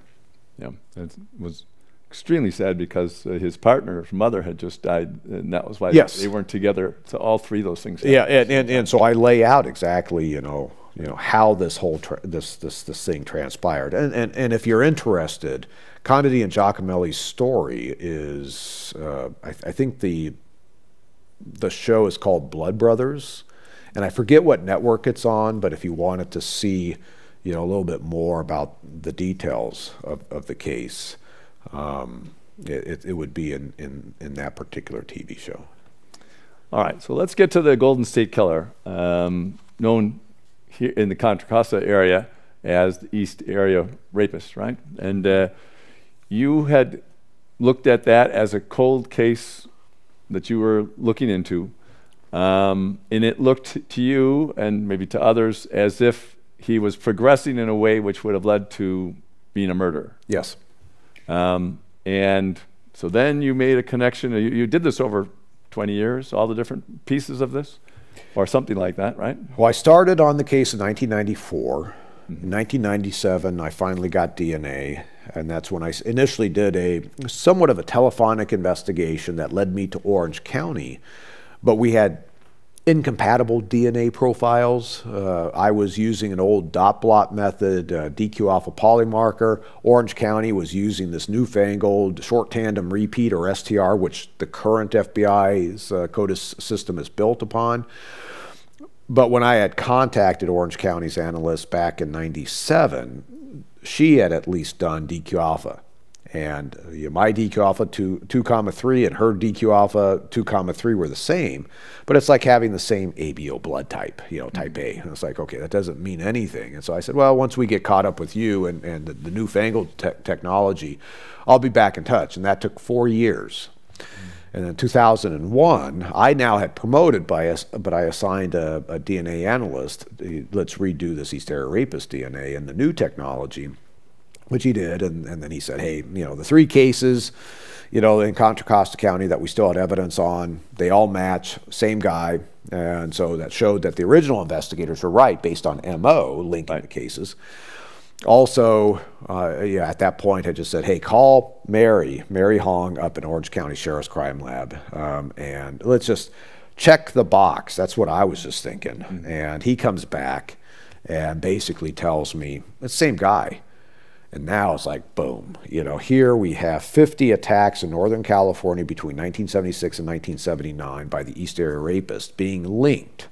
Yeah, it was extremely sad because uh, his partner's mother had just died, and that was why yes. they weren't together. So all three of those things happened. Yeah, and, and, and so I lay out exactly, you know, you know, how this whole, tra this, this, this thing transpired. And, and, and if you're interested, Conady and Giacomelli's story is, uh, I, th I think the, the show is called Blood Brothers. And I forget what network it's on, but if you wanted to see, you know, a little bit more about the details of, of the case, um, it, it would be in, in, in that particular T V show. All right, so let's get to the Golden State Killer, um, known here in the Contra Costa area as the East Area Rapist, right? And uh, you had looked at that as a cold case that you were looking into, um, and it looked to you and maybe to others as if he was progressing in a way which would have led to being a murderer. Yes. Um, and so then you made a connection. You, you did this over twenty years, all the different pieces of this, or something like that, right? Well, I started on the case in nineteen ninety-four. In nineteen ninety-seven, I finally got D N A, and that's when I initially did a somewhat of a telephonic investigation that led me to Orange County. But we had incompatible D N A profiles. Uh, I was using an old dot blot method, uh, D Q alpha polymarker. Orange County was using this newfangled short tandem repeat, or S T R, which the current F B I's uh, CODIS system is built upon. But when I had contacted Orange County's analyst back in ninety-seven, she had at least done D Q alpha. And you know, my D Q alpha two, two comma three and her D Q alpha two comma three were the same. But it's like having the same A B O blood type, you know, type A. And it's like, okay, that doesn't mean anything. And so I said, well, once we get caught up with you and, and the, the newfangled te technology, I'll be back in touch. And that took four years. Mm-hmm. And in two thousand one, I now had promoted by us, but I assigned a, a D N A analyst, let's redo this East Area Rapist D N A and the new technology, which he did. And, and then he said, hey, you know, the three cases, you know, in Contra Costa County that we still had evidence on, they all match, same guy. And so that showed that the original investigators were right based on M O linking the cases. Also, uh, yeah, at that point, I just said, hey, call Mary, Mary Hong up in Orange County Sheriff's Crime Lab, um, and let's just check the box. That's what I was just thinking. Mm-hmm. And he comes back and basically tells me, it's the same guy. And now it's like, boom. You know, here we have fifty attacks in Northern California between nineteen seventy-six and nineteen seventy-nine by the East Area Rapist being linked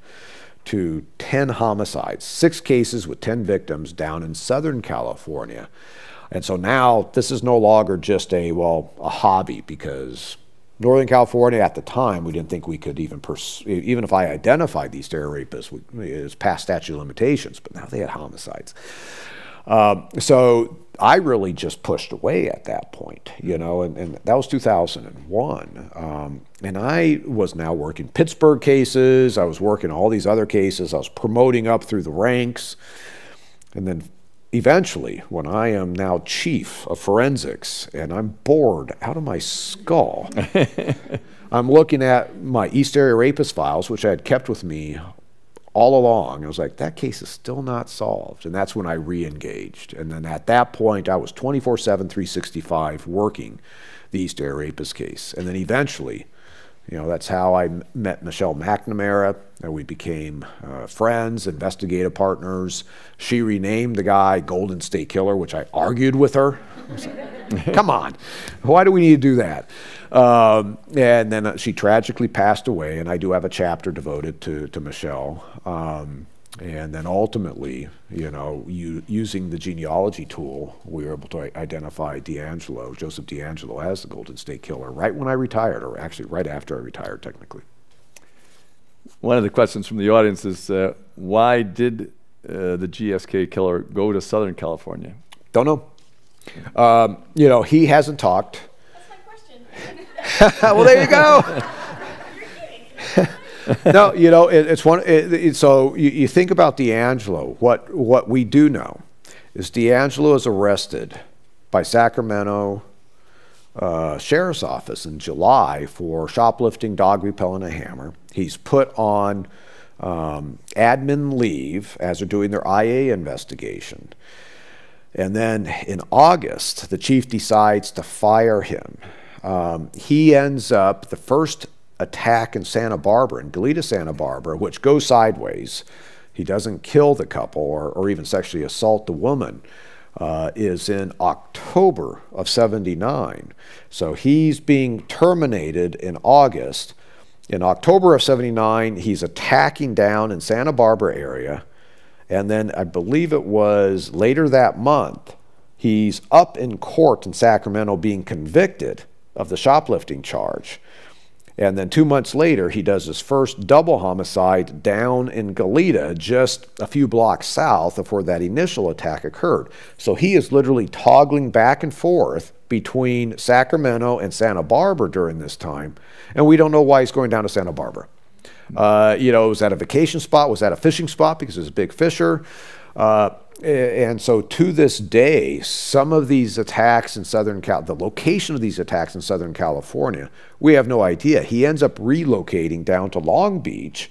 to ten homicides, six cases with ten victims down in Southern California. And so now this is no longer just a, well, a hobby, because Northern California at the time, we didn't think we could even, even if I identified these East Area Rapists, we, it was past statute of limitations, but now they had homicides. Um, so I really just pushed away at that point, you know, and, and that was two thousand one. Um, and I was now working Pittsburg cases. I was working all these other cases. I was promoting up through the ranks. And then eventually, when I am now chief of forensics and I'm bored out of my skull, I'm looking at my East Area Rapist files, which I had kept with me all along. I was like, that case is still not solved. And that's when I re-engaged. And then at that point, I was twenty-four seven, three sixty-five working the East Area Rapist case. And then eventually, you know, that's how I met Michelle McNamara, and we became uh, friends, investigative partners. She renamed the guy Golden State Killer, which I argued with her. I was like, come on, why do we need to do that? Um, and then she tragically passed away, and I do have a chapter devoted to, to Michelle. Um, and then ultimately, you know, you, using the genealogy tool, we were able to identify DeAngelo, Joseph DeAngelo, as the Golden State Killer right when I retired, or actually right after I retired technically. One of the questions from the audience is, uh, why did uh, the G S K killer go to Southern California? Don't know. Um, you know, he hasn't talked. Well, there you go. No, you know, it, it's one. It, it, so you, you think about DeAngelo. What what we do know is DeAngelo is arrested by Sacramento uh, Sheriff's Office in July for shoplifting, dog repellent, and a hammer. He's put on um, admin leave as they're doing their I A investigation. And then in August, the chief decides to fire him. Um, he ends up the first attack in Santa Barbara, in Goleta, Santa Barbara, which goes sideways. He doesn't kill the couple or, or even sexually assault the woman, uh, is in October of seventy-nine. So he's being terminated in August. In October of seventy-nine, he's attacking down in Santa Barbara area. And then I believe it was later that month, he's up in court in Sacramento being convicted of the shoplifting charge. And then two months later, he does his first double homicide down in Goleta, just a few blocks south of where that initial attack occurred. So he is literally toggling back and forth between Sacramento and Santa Barbara during this time. And we don't know why he's going down to Santa Barbara. Uh, you know, was that a vacation spot? Was that a fishing spot? Because he's a big fisher. Uh, and so to this day, some of these attacks in Southern Cal, the location of these attacks in Southern California, we have no idea. He ends up relocating down to Long Beach.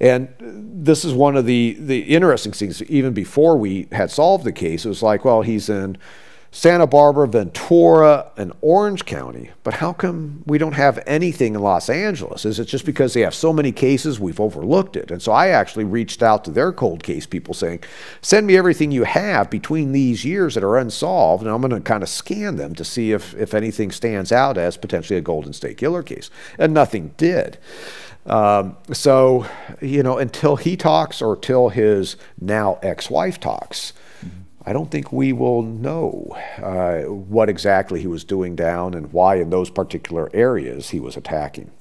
And this is one of the, the interesting things, even before we had solved the case, it was like, well, he's in Santa Barbara, Ventura, and Orange County. But how come we don't have anything in Los Angeles? Is it just because they have so many cases, we've overlooked it? And so I actually reached out to their cold case people saying, send me everything you have between these years that are unsolved, and I'm going to kind of scan them to see if, if anything stands out as potentially a Golden State Killer case. And nothing did. Um, so, you know, until he talks or till his now ex-wife talks, I don't think we will know uh, what exactly he was doing down and why in those particular areas he was attacking.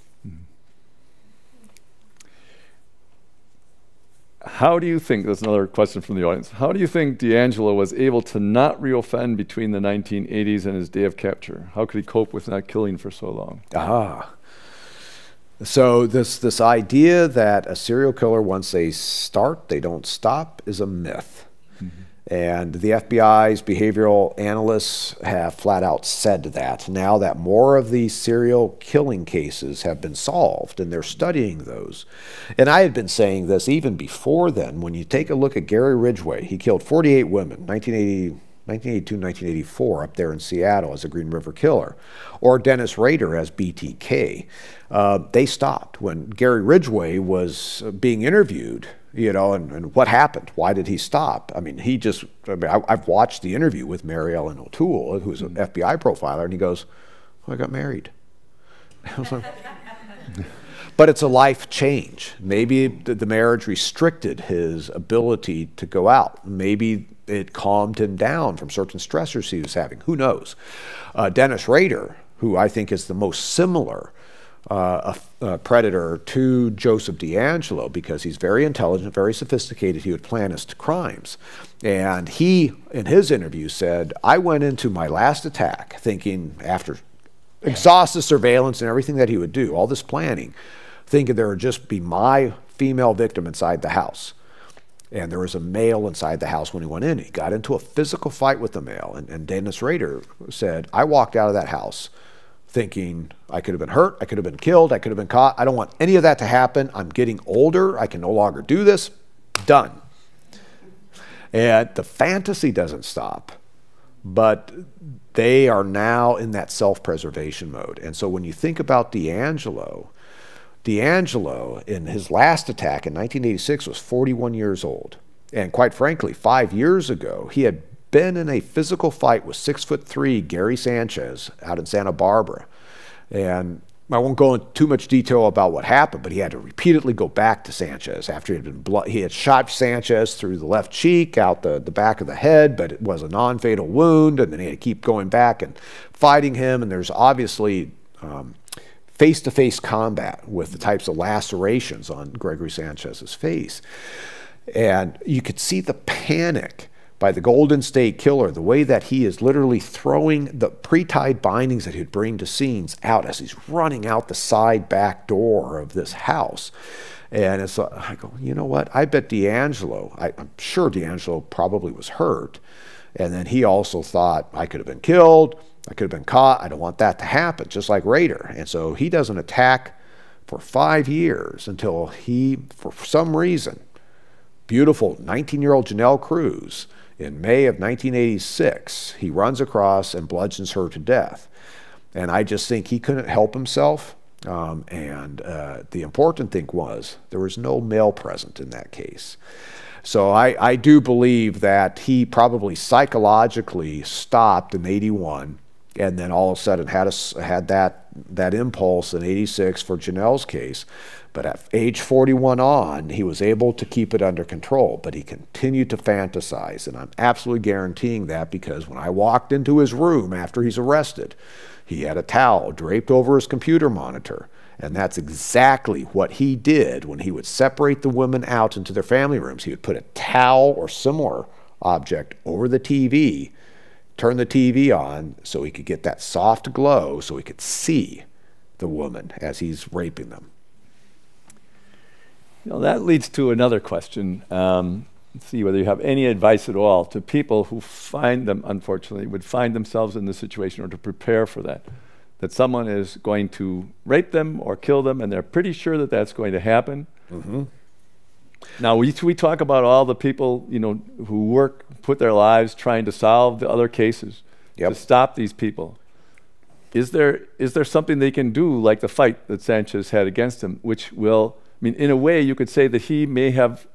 How do you think, that's another question from the audience, how do you think DeAngelo was able to not reoffend between the nineteen eighties and his day of capture? How could he cope with not killing for so long? Ah. So this, this idea that a serial killer, once they start, they don't stop is a myth. Mm-hmm. And the F B I's behavioral analysts have flat out said that now that more of these serial killing cases have been solved and they're studying those. And I had been saying this even before then. When you take a look at Gary Ridgway, he killed forty-eight women, nineteen eighty-two, nineteen eighty-four, up there in Seattle as a Green River Killer, or Dennis Rader as B T K. Uh, they stopped when Gary Ridgway was being interviewed. You know, and, and what happened? Why did he stop? I mean, he just, I mean, I, I've watched the interview with Mary Ellen O'Toole, who's an F B I profiler, and he goes, well, I got married. I was like, but it's a life change. Maybe the marriage restricted his ability to go out. Maybe it calmed him down from certain stressors he was having. Who knows? Uh, Dennis Rader, who I think is the most similar Uh, a, a predator to Joseph DeAngelo, because he's very intelligent, very sophisticated. He would plan his crimes. And he, in his interview, said, I went into my last attack thinking, after exhaustive surveillance and everything that he would do, all this planning, thinking there would just be my female victim inside the house. And there was a male inside the house when he went in. He got into a physical fight with the male. And, and Dennis Rader said, I walked out of that house thinking I could have been hurt, I could have been killed, I could have been caught. I don't want any of that to happen. I'm getting older. I can no longer do this. Done. And the fantasy doesn't stop, but they are now in that self-preservation mode. And so when you think about DeAngelo, DeAngelo in his last attack in nineteen eighty-six was forty-one years old. And quite frankly, five years ago, he had been in a physical fight with six foot three Gary Sanchez out in Santa Barbara. And I won't go into too much detail about what happened, but he had to repeatedly go back to Sanchez after he had been blood. He had shot Sanchez through the left cheek, out the, the back of the head, but it was a non-fatal wound. And then he had to keep going back and fighting him. And there's obviously um, face-to-face combat with the types of lacerations on Gregory Sanchez's face. And you could see the panic by the Golden State Killer, the way that he is literally throwing the pre-tied bindings that he'd bring to scenes out as he's running out the side back door of this house. And it's like, I go, you know what? I bet DeAngelo, I, I'm sure DeAngelo probably was hurt. And then he also thought, I could have been killed. I could have been caught. I don't want that to happen, just like Rader. And so he doesn't attack for five years until he, for some reason, beautiful nineteen-year-old Janelle Cruz, in May of nineteen eighty-six, he runs across and bludgeons her to death. And I just think he couldn't help himself. Um, and uh, the important thing was there was no male present in that case. So I, I do believe that he probably psychologically stopped in eighty-one and then all of a sudden had a, had that that impulse in eighty-six for Janelle's case. But at age forty-one on, he was able to keep it under control, but he continued to fantasize. And I'm absolutely guaranteeing that, because when I walked into his room after he's arrested, he had a towel draped over his computer monitor. And that's exactly what he did when he would separate the women out into their family rooms. He would put a towel or similar object over the T V, turn the T V on so he could get that soft glow, so he could see the woman as he's raping them. You know, that leads to another question. Um, let's see whether you have any advice at all to people who find them, unfortunately, would find themselves in this situation, or to prepare for that, that someone is going to rape them or kill them, and they're pretty sure that that's going to happen. Mm-hmm. Now, we, we talk about all the people, you know, who work, put their lives trying to solve the other cases, yep, to stop these people. Is there, is there something they can do, like the fight that Sanchez had against him, which will... I mean, in a way, you could say that he may have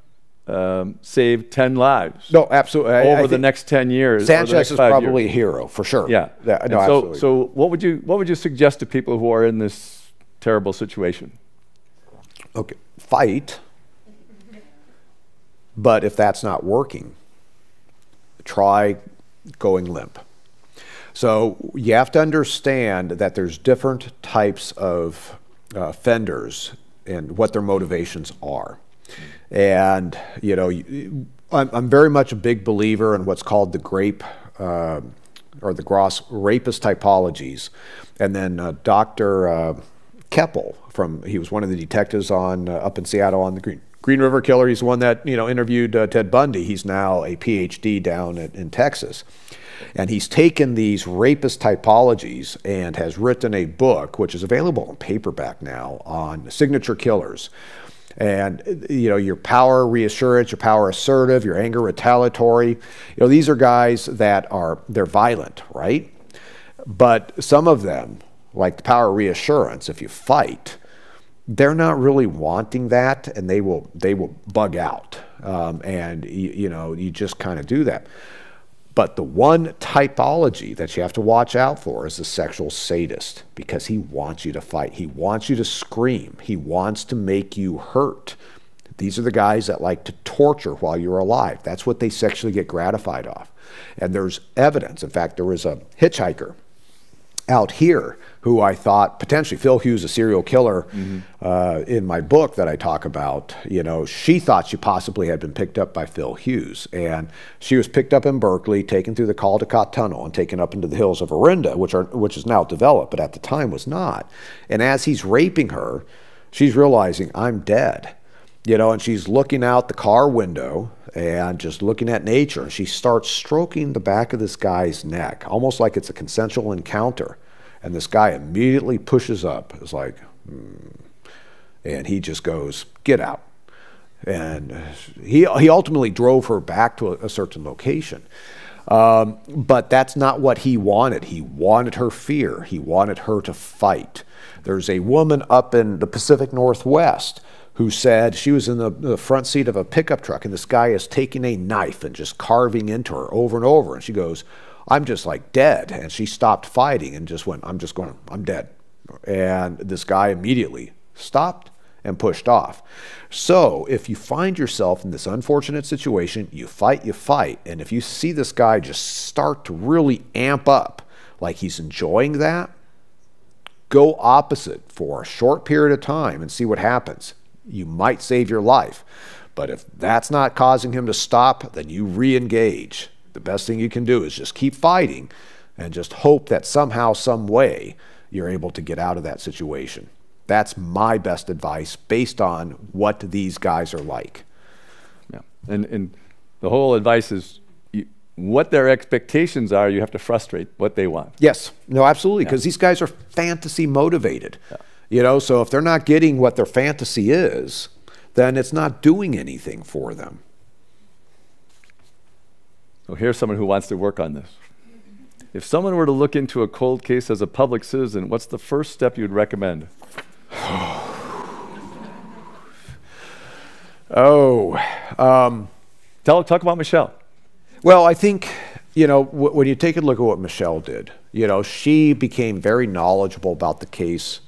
um, saved ten lives. No, absolutely. I, over I the next ten years, Sanchez next is probably years. a hero for sure. Yeah. That, no, so, absolutely. So, what would you what would you suggest to people who are in this terrible situation? Okay, fight. But if that's not working, try going limp. So you have to understand that there's different types of uh, offenders and what their motivations are. And, you know, I'm, I'm very much a big believer in what's called the grape uh, or the gross rapist typologies. And then uh, Doctor Uh, Keppel, from, he was one of the detectives on uh, up in Seattle on the Green, Green River Killer. He's the one that, you know, interviewed uh, Ted Bundy. He's now a PhD down at, in Texas. And he's taken these rapist typologies and has written a book, which is available in paperback now, on signature killers. And, you know, your power reassurance, your power assertive, your anger retaliatory. You know, these are guys that are, they're violent, right? But some of them, like the power reassurance, if you fight, they're not really wanting that, and they will, they will bug out. Um, and, you, you know, you just kind of do that. But the one typology that you have to watch out for is the sexual sadist, because he wants you to fight. He wants you to scream. He wants to make you hurt. These are the guys that like to torture while you're alive. That's what they sexually get gratified off. And there's evidence. In fact, there was a hitchhiker out here who I thought potentially, Phil Hughes, a serial killer, mm-hmm. uh, in my book that I talk about, you know, she thought she possibly had been picked up by Phil Hughes. And she was picked up in Berkeley, taken through the Caldecott Tunnel and taken up into the hills of Orinda, which, are, which is now developed, but at the time was not. And as he's raping her, she's realizing, I'm dead. You know, and she's looking out the car window and just looking at nature. And she starts stroking the back of this guy's neck, almost like it's a consensual encounter. And this guy immediately pushes up. It's like, mm. And he just goes, get out. And he, he ultimately drove her back to a, a certain location. Um, but that's not what he wanted. He wanted her fear. He wanted her to fight. There's a woman up in the Pacific Northwest who said she was in the, the front seat of a pickup truck, and this guy is taking a knife and just carving into her over and over. And she goes, I'm just like dead. And she stopped fighting and just went, I'm just going, I'm dead. And this guy immediately stopped and pushed off. So if you find yourself in this unfortunate situation, you fight, you fight. And if you see this guy just start to really amp up, like he's enjoying that, go opposite for a short period of time and see what happens. You might save your life. But if that's not causing him to stop, then you re-engage. The best thing you can do is just keep fighting and just hope that somehow, some way, you're able to get out of that situation. That's my best advice based on what these guys are like. Yeah, and, and the whole advice is you, what their expectations are, you have to frustrate what they want. Yes, no, absolutely, because yeah. these guys are fantasy motivated. Yeah. You know, so if they're not getting what their fantasy is, then it's not doing anything for them. So here's someone who wants to work on this. If someone were to look into a cold case as a public citizen, what's the first step you'd recommend? oh, um, Tell, talk about Michelle. Well, I think you know, w when you take a look at what Michelle did, you know, she became very knowledgeable about the case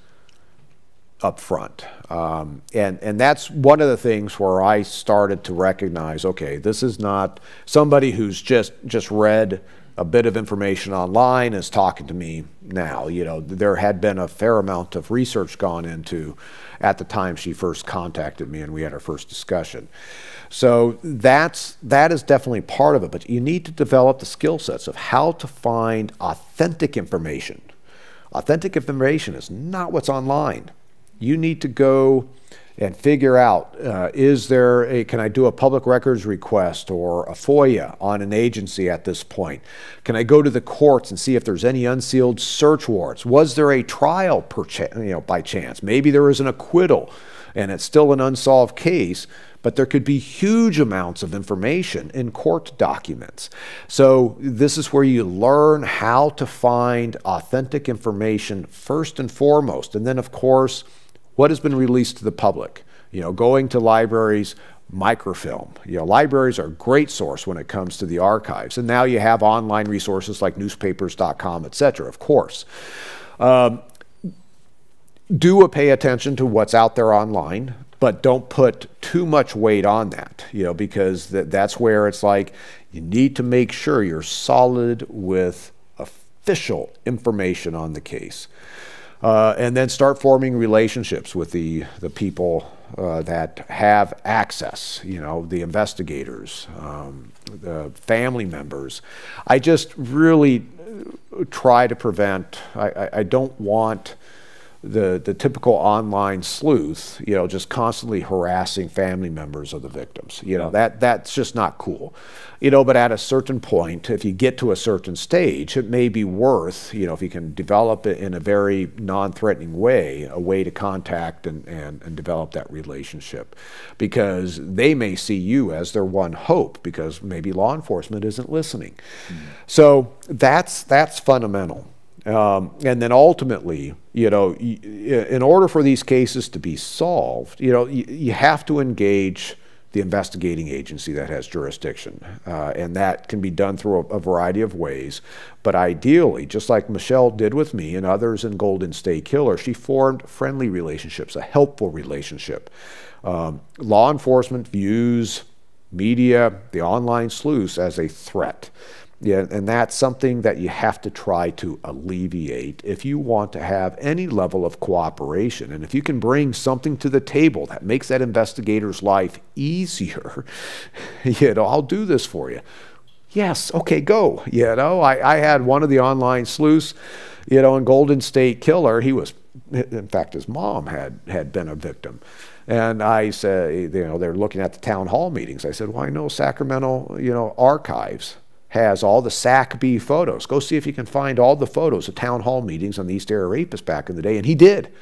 up front. Um, and, and that's one of the things where I started to recognize, okay, this is not somebody who's just, just read a bit of information online is talking to me now. You know, there had been a fair amount of research gone into at the time she first contacted me and we had our first discussion. So that's, that is definitely part of it, but you need to develop the skill sets of how to find authentic information. Authentic information is not what's online. You need to go and figure out, uh, is there a, can I do a public records request or a FOIA on an agency at this point? Can I go to the courts and see if there's any unsealed search warrants? Was there a trial per chance, you know, by chance? Maybe there is an acquittal and it's still an unsolved case, but there could be huge amounts of information in court documents. So this is where you learn how to find authentic information first and foremost. And then of course, what has been released to the public? You know, going to libraries, microfilm. You know, libraries are a great source when it comes to the archives. And now you have online resources like newspapers dot com, et cetera, of course. Um, do a pay attention to what's out there online, but don't put too much weight on that, you know, because th that's where it's like, you need to make sure you're solid with official information on the case. Uh, and then start forming relationships with the, the people uh, that have access, you know, the investigators, um, the family members. I just really try to prevent, I, I, I don't want the, the typical online sleuth, you know, just constantly harassing family members of the victims. You know, that, that's just not cool. You know, but at a certain point, if you get to a certain stage, it may be worth, you know, if you can develop it in a very non-threatening way, a way to contact and, and, and develop that relationship. Because they may see you as their one hope, because maybe law enforcement isn't listening. Mm-hmm. So that's, that's fundamental. Um, and then ultimately, you know, in order for these cases to be solved, you know, you, you have to engage the investigating agency that has jurisdiction. Uh, and that can be done through a, a variety of ways. But ideally, just like Michelle did with me and others in Golden State Killer, she formed friendly relationships, a helpful relationship. Um, law enforcement views media, the online sleuths, as a threat. Yeah, and that's something that you have to try to alleviate if you want to have any level of cooperation. And if you can bring something to the table that makes that investigator's life easier, you know, I'll do this for you. Yes, okay, go. You know, I, I had one of the online sleuths, you know, in Golden State Killer. He was, in fact, his mom had, had been a victim. And I said, you know, they're looking at the town hall meetings. I said, well, I know Sacramento, you know, archives has all the S A C B photos. Go see if you can find all the photos of town hall meetings on the East Area Rapist back in the day, and he did.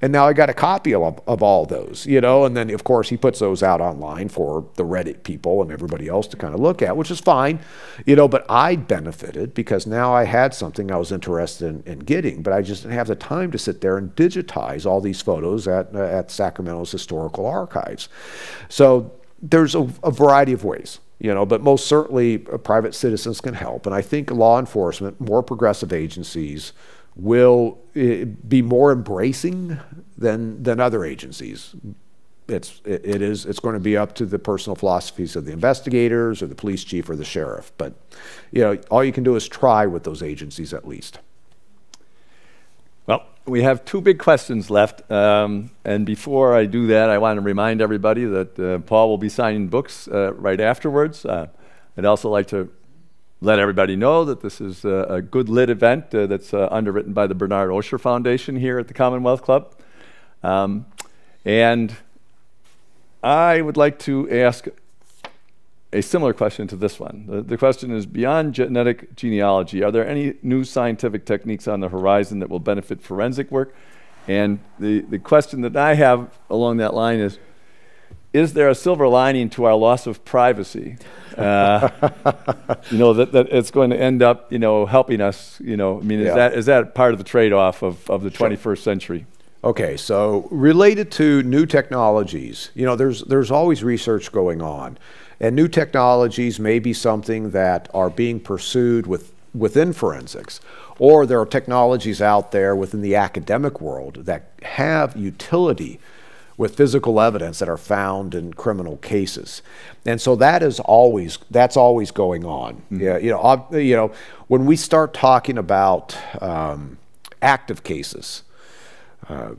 And now I got a copy of, of all those, you know, and then of course he puts those out online for the Reddit people and everybody else to kind of look at, which is fine, you know, but I benefited because now I had something I was interested in, in getting, but I just didn't have the time to sit there and digitize all these photos at, uh, at Sacramento's historical archives. So there's a, a variety of ways. You know, but most certainly uh, private citizens can help. And I think law enforcement, more progressive agencies will uh, be more embracing than, than other agencies. It's, it, it is, it's going to be up to the personal philosophies of the investigators or the police chief or the sheriff. But, you know, all you can do is try with those agencies at least. Well, we have two big questions left, um, and before I do that, I want to remind everybody that uh, Paul will be signing books uh, right afterwards. Uh, I'd also like to let everybody know that this is uh, a good lit event uh, that's uh, underwritten by the Bernard Osher Foundation here at the Commonwealth Club. Um, and I would like to ask a similar question to this one. The, the question is, beyond genetic genealogy, are there any new scientific techniques on the horizon that will benefit forensic work? And the, the question that I have along that line is, is there a silver lining to our loss of privacy? Uh, you know, that, that it's going to end up, you know, helping us, you know, I mean, is, yeah. that, is that part of the trade-off of, of the sure. twenty-first century? Okay, so related to new technologies, you know, there's, there's always research going on. And new technologies may be something that are being pursued with, within forensics, or there are technologies out there within the academic world that have utility with physical evidence that are found in criminal cases. And so that is always, that's always going on. Mm-hmm. Yeah, you know, you know, when we start talking about um, active cases, uh,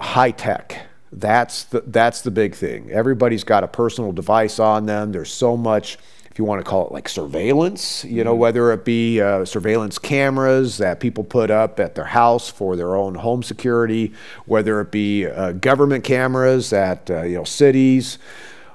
high tech, That's the, that's the big thing. Everybody's got a personal device on them. There's so much, if you want to call it like surveillance, you know, whether it be uh, surveillance cameras that people put up at their house for their own home security, whether it be uh, government cameras that, uh, you know, cities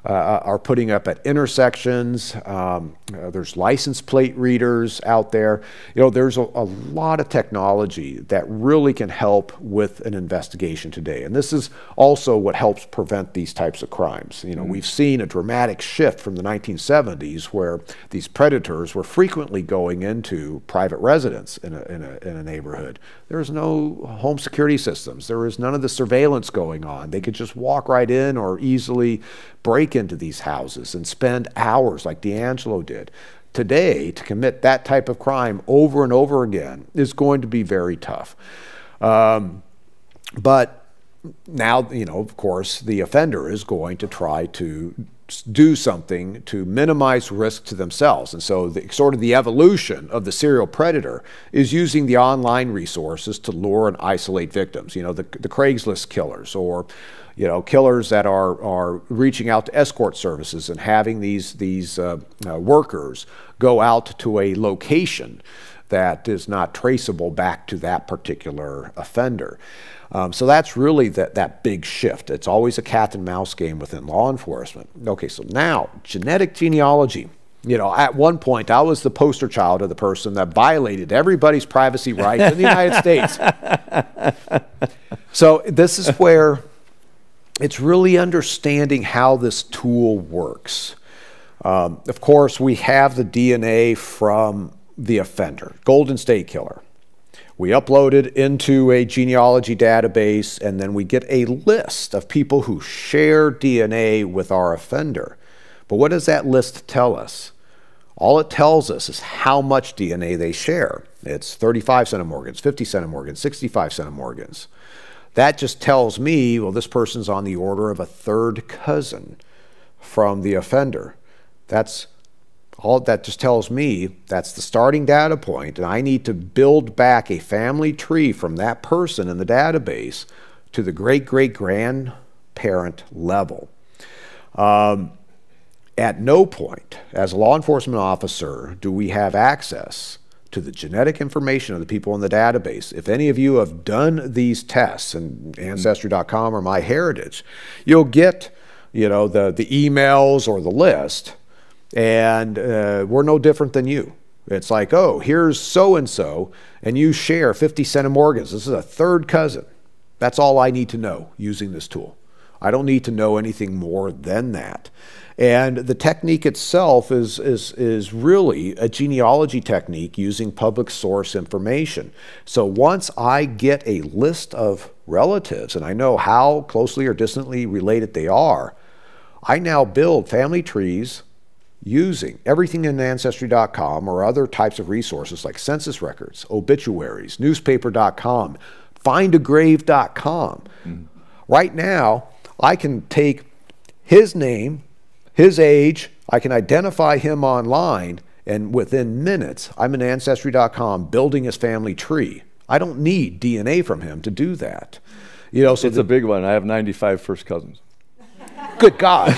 uh, are putting up at intersections. Um, uh, there's license plate readers out there. You know, there's a, a lot of technology that really can help with an investigation today. And this is also what helps prevent these types of crimes. You know, mm-hmm. we've seen a dramatic shift from the nineteen seventies where these predators were frequently going into private residence in a, in a, in a neighborhood. There's no home security systems. There is none of the surveillance going on. They could just walk right in or easily break into these houses and spend hours like DeAngelo did. Today, to commit that type of crime over and over again is going to be very tough. Um, but now, you know, of course, the offender is going to try to do something to minimize risk to themselves. And so the, sort of the evolution of the serial predator is using the online resources to lure and isolate victims, you know, the, the Craigslist killers, or you know, killers that are, are reaching out to escort services and having these, these uh, uh, workers go out to a location that is not traceable back to that particular offender. Um, so that's really that, that big shift. It's always a cat and mouse game within law enforcement. Okay, so now genetic genealogy. You know, at one point, I was the poster child of the person that violated everybody's privacy rights in the United States. So this is where it's really understanding how this tool works. Um, of course, we have the D N A from the offender, Golden State Killer. We upload it into a genealogy database, and then we get a list of people who share D N A with our offender. But what does that list tell us? All it tells us is how much D N A they share. It's thirty-five centimorgans, fifty centimorgans, sixty-five centimorgans. That just tells me, well, this person's on the order of a third cousin from the offender. That's all that just tells me. That's the starting data point, and I need to build back a family tree from that person in the database to the great-great-grandparent level. Um, at no point, as a law enforcement officer, do we have access to the genetic information of the people in the database. If any of you have done these tests, and Ancestry dot com or MyHeritage, you'll get, you know, the, the emails or the list, and uh, we're no different than you. It's like, oh, here's so-and-so, and you share fifty centimorgans. This is a third cousin. That's all I need to know using this tool. I don't need to know anything more than that. And the technique itself is, is, is really a genealogy technique using public source information. So once I get a list of relatives and I know how closely or distantly related they are, I now build family trees using everything in Ancestry dot com or other types of resources like census records, obituaries, newspaper dot com, find a grave dot com. Mm. Right now, I can take his name, his age, I can identify him online, and within minutes, I'm in Ancestry dot com building his family tree. I don't need D N A from him to do that. You know, so it's the, a big one. I have ninety-five first cousins. Good God.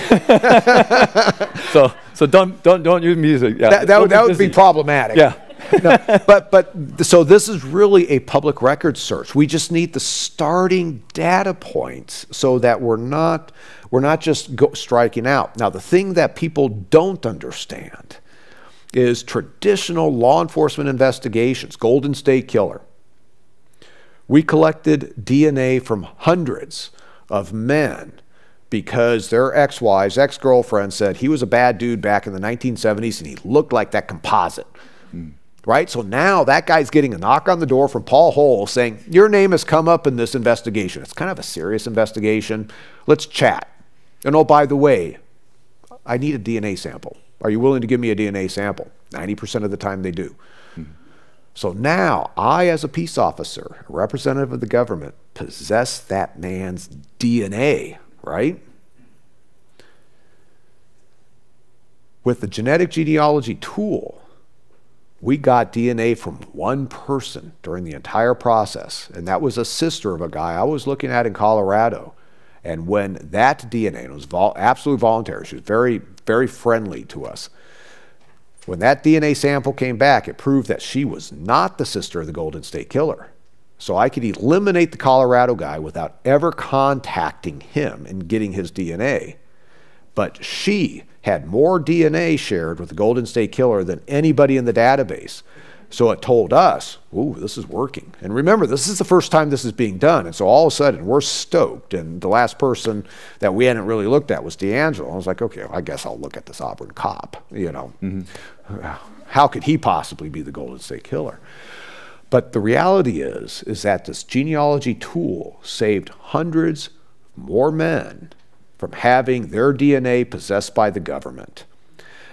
so so don't, don't, don't use music. Yeah, that that, would, that would be problematic. Yeah. no, but, but so this is really a public record search. We just need the starting data points so that we're not, we're not just go striking out. Now, the thing that people don't understand is traditional law enforcement investigations, Golden State Killer. We collected D N A from hundreds of men because their ex-wives, ex-girlfriend said he was a bad dude back in the nineteen seventies and he looked like that composite. Mm. Right? So now that guy's getting a knock on the door from Paul Holes saying, your name has come up in this investigation. It's kind of a serious investigation. Let's chat. And oh, by the way, I need a D N A sample. Are you willing to give me a D N A sample? ninety percent of the time they do. Mm-hmm. So now I, as a peace officer, a representative of the government, possess that man's D N A, right? With the genetic genealogy tool, we got D N A from one person during the entire process, and that was a sister of a guy I was looking at in Colorado. And when that D N A, and it was vol absolutely voluntary, she was very, very friendly to us. When that D N A sample came back, it proved that she was not the sister of the Golden State Killer. So I could eliminate the Colorado guy without ever contacting him and getting his D N A. But she had more D N A shared with the Golden State Killer than anybody in the database. So it told us, ooh, this is working. And remember, this is the first time this is being done. And so all of a sudden, we're stoked. And the last person that we hadn't really looked at was DeAngelo. I was like, okay, well, I guess I'll look at this Auburn cop. You know, mm-hmm. How could he possibly be the Golden State Killer? But the reality is, is that this genealogy tool saved hundreds more men from having their D N A possessed by the government.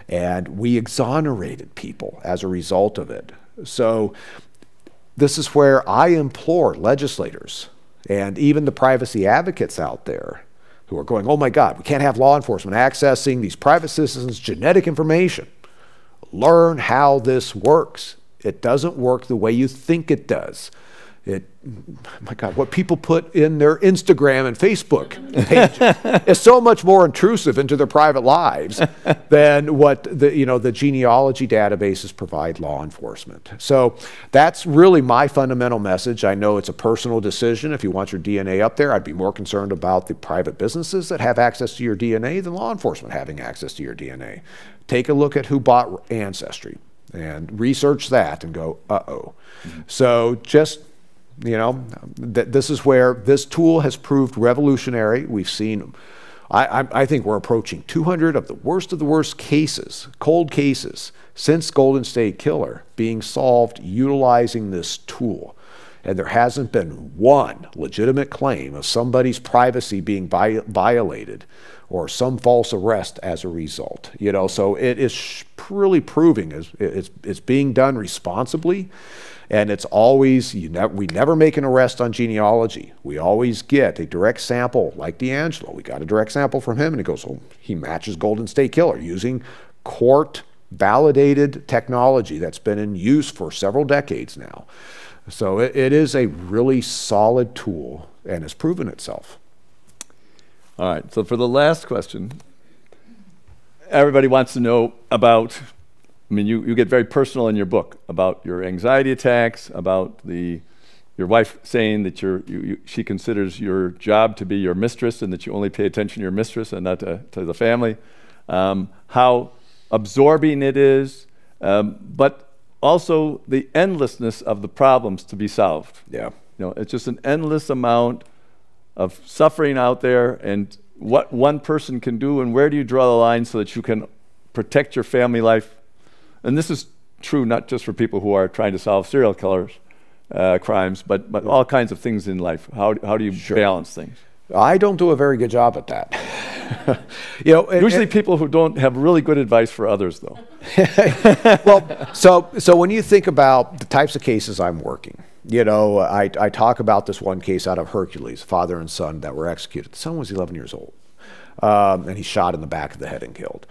And we exonerated people as a result of it. So this is where I implore legislators and even the privacy advocates out there who are going, oh my God, we can't have law enforcement accessing these private citizens' genetic information. Learn how this works. It doesn't work the way you think it does. It, oh my God, what people put in their Instagram and Facebook pages is so much more intrusive into their private lives than what the, you know, the genealogy databases provide law enforcement. So that's really my fundamental message. I know it's a personal decision. If you want your D N A up there, I'd be more concerned about the private businesses that have access to your D N A than law enforcement having access to your D N A. Take a look at who bought Ancestry and research that and go, uh-oh. So just... You know, that this is where this tool has proved revolutionary. We've seen them. I, I, I think we're approaching two hundred of the worst of the worst cases, cold cases, since Golden State Killer being solved utilizing this tool. And there hasn't been one legitimate claim of somebody's privacy being violated or some false arrest as a result. You know, so it is really proving it's, it's, it's being done responsibly. And it's always, you ne we never make an arrest on genealogy. We always get a direct sample, like DeAngelo. We got a direct sample from him, and it goes, oh, he matches Golden State Killer using court-validated technology that's been in use for several decades now. So it, it is a really solid tool and has proven itself. All right, so for the last question, everybody wants to know about... I mean, you, you get very personal in your book about your anxiety attacks, about the, your wife saying that you're, you, you, she considers your job to be your mistress and that you only pay attention to your mistress and not to, to the family, um, how absorbing it is, um, but also the endlessness of the problems to be solved. Yeah. You know, it's just an endless amount of suffering out there and what one person can do and where do you draw the line so that you can protect your family life. And this is true not just for people who are trying to solve serial killers, uh, crimes, but, but all kinds of things in life. How, how do you sure. balance things? I don't do a very good job at that. you know, it, Usually it, people who don't have really good advice for others, though. well, so, so when you think about the types of cases I'm working, you know, I, I talk about this one case out of Hercules, father and son that were executed. The son was eleven years old, um, and he shot in the back of the head and killed.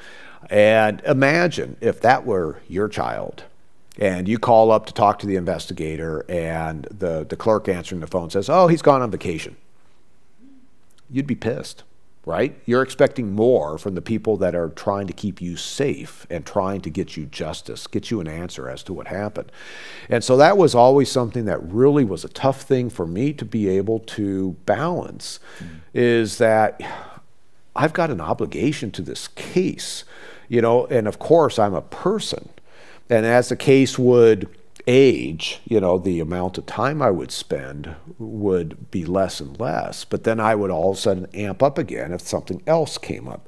And imagine if that were your child and you call up to talk to the investigator and the, the clerk answering the phone says, oh, he's gone on vacation. You'd be pissed, right? You're expecting more from the people that are trying to keep you safe and trying to get you justice, get you an answer as to what happened. And so that was always something that really was a tough thing for me to be able to balance, mm-hmm. is that I've got an obligation to this case. You know, and of course, I'm a person. And as the case would age, you know, the amount of time I would spend would be less and less. But then I would all of a sudden amp up again if something else came up.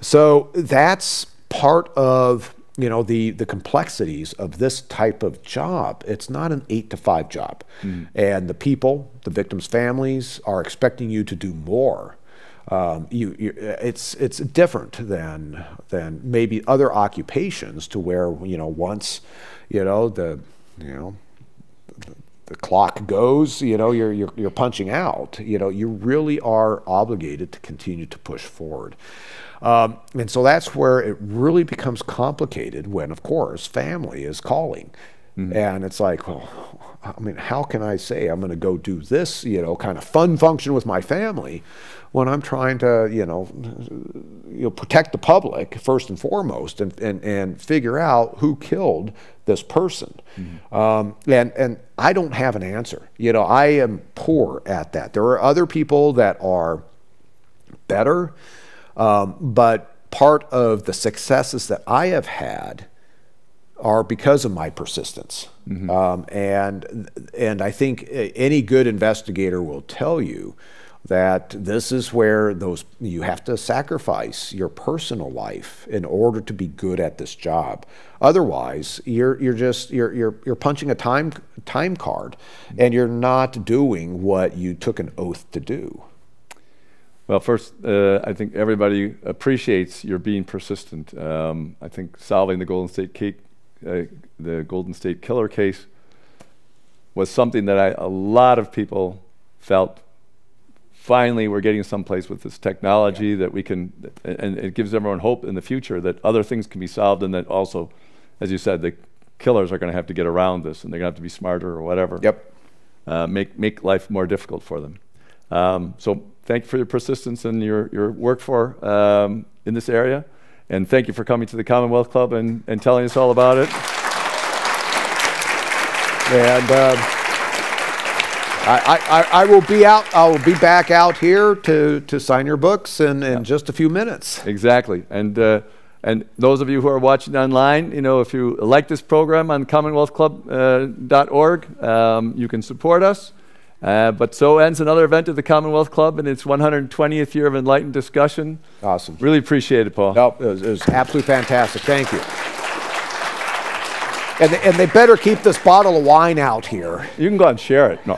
So that's part of, you know, the, the complexities of this type of job. It's not an eight to five job. Mm-hmm. And the people, the victims' families, are expecting you to do more. Um, you, you, it's it's different than than maybe other occupations, to where you know once you know the you know the, the clock goes, you know you're, you're you're punching out. You know you really are obligated to continue to push forward, um, and so that's where it really becomes complicated when, of course, family is calling. Mm-hmm. And it's like, well, I mean, how can I say I'm going to go do this, you know, kind of fun function with my family when I'm trying to, you know, you know protect the public first and foremost, and, and, and figure out who killed this person. Mm-hmm. um, and, and I don't have an answer. You know, I am poor at that. There are other people that are better, um, but part of the successes that I have had are because of my persistence. Mm-hmm. um, and, and I think any good investigator will tell you that this is where those, you have to sacrifice your personal life in order to be good at this job. Otherwise, you're, you're just, you're, you're, you're punching a time, time card, and you're not doing what you took an oath to do. Well, first, uh, I think everybody appreciates your being persistent. Um, I think solving the Golden State cake Uh, the Golden State Killer case was something that I, a lot of people felt, finally we're getting someplace with this technology. Yeah. That we can, and, and it gives everyone hope in the future that other things can be solved, and that also, as you said, the killers are going to have to get around this, and they're going to have to be smarter or whatever. Yep. Uh, make, make life more difficult for them. Um, so thank you for your persistence and your, your work for um, in this area. And thank you for coming to the Commonwealth Club and, and telling us all about it. And uh, I, I, I will be out, I will be back out here to, to sign your books in, in yeah. just a few minutes. Exactly. And, uh, and those of you who are watching online, you know, if you like this program on commonwealth club dot org, uh, um, you can support us. Uh, but so ends another event of the Commonwealth Club and its one hundred twentieth year of enlightened discussion. Awesome. Really appreciate it, Paul. Nope, it was, it was absolutely fantastic. Thank you. And they, and they better keep this bottle of wine out here. You can go and share it. No.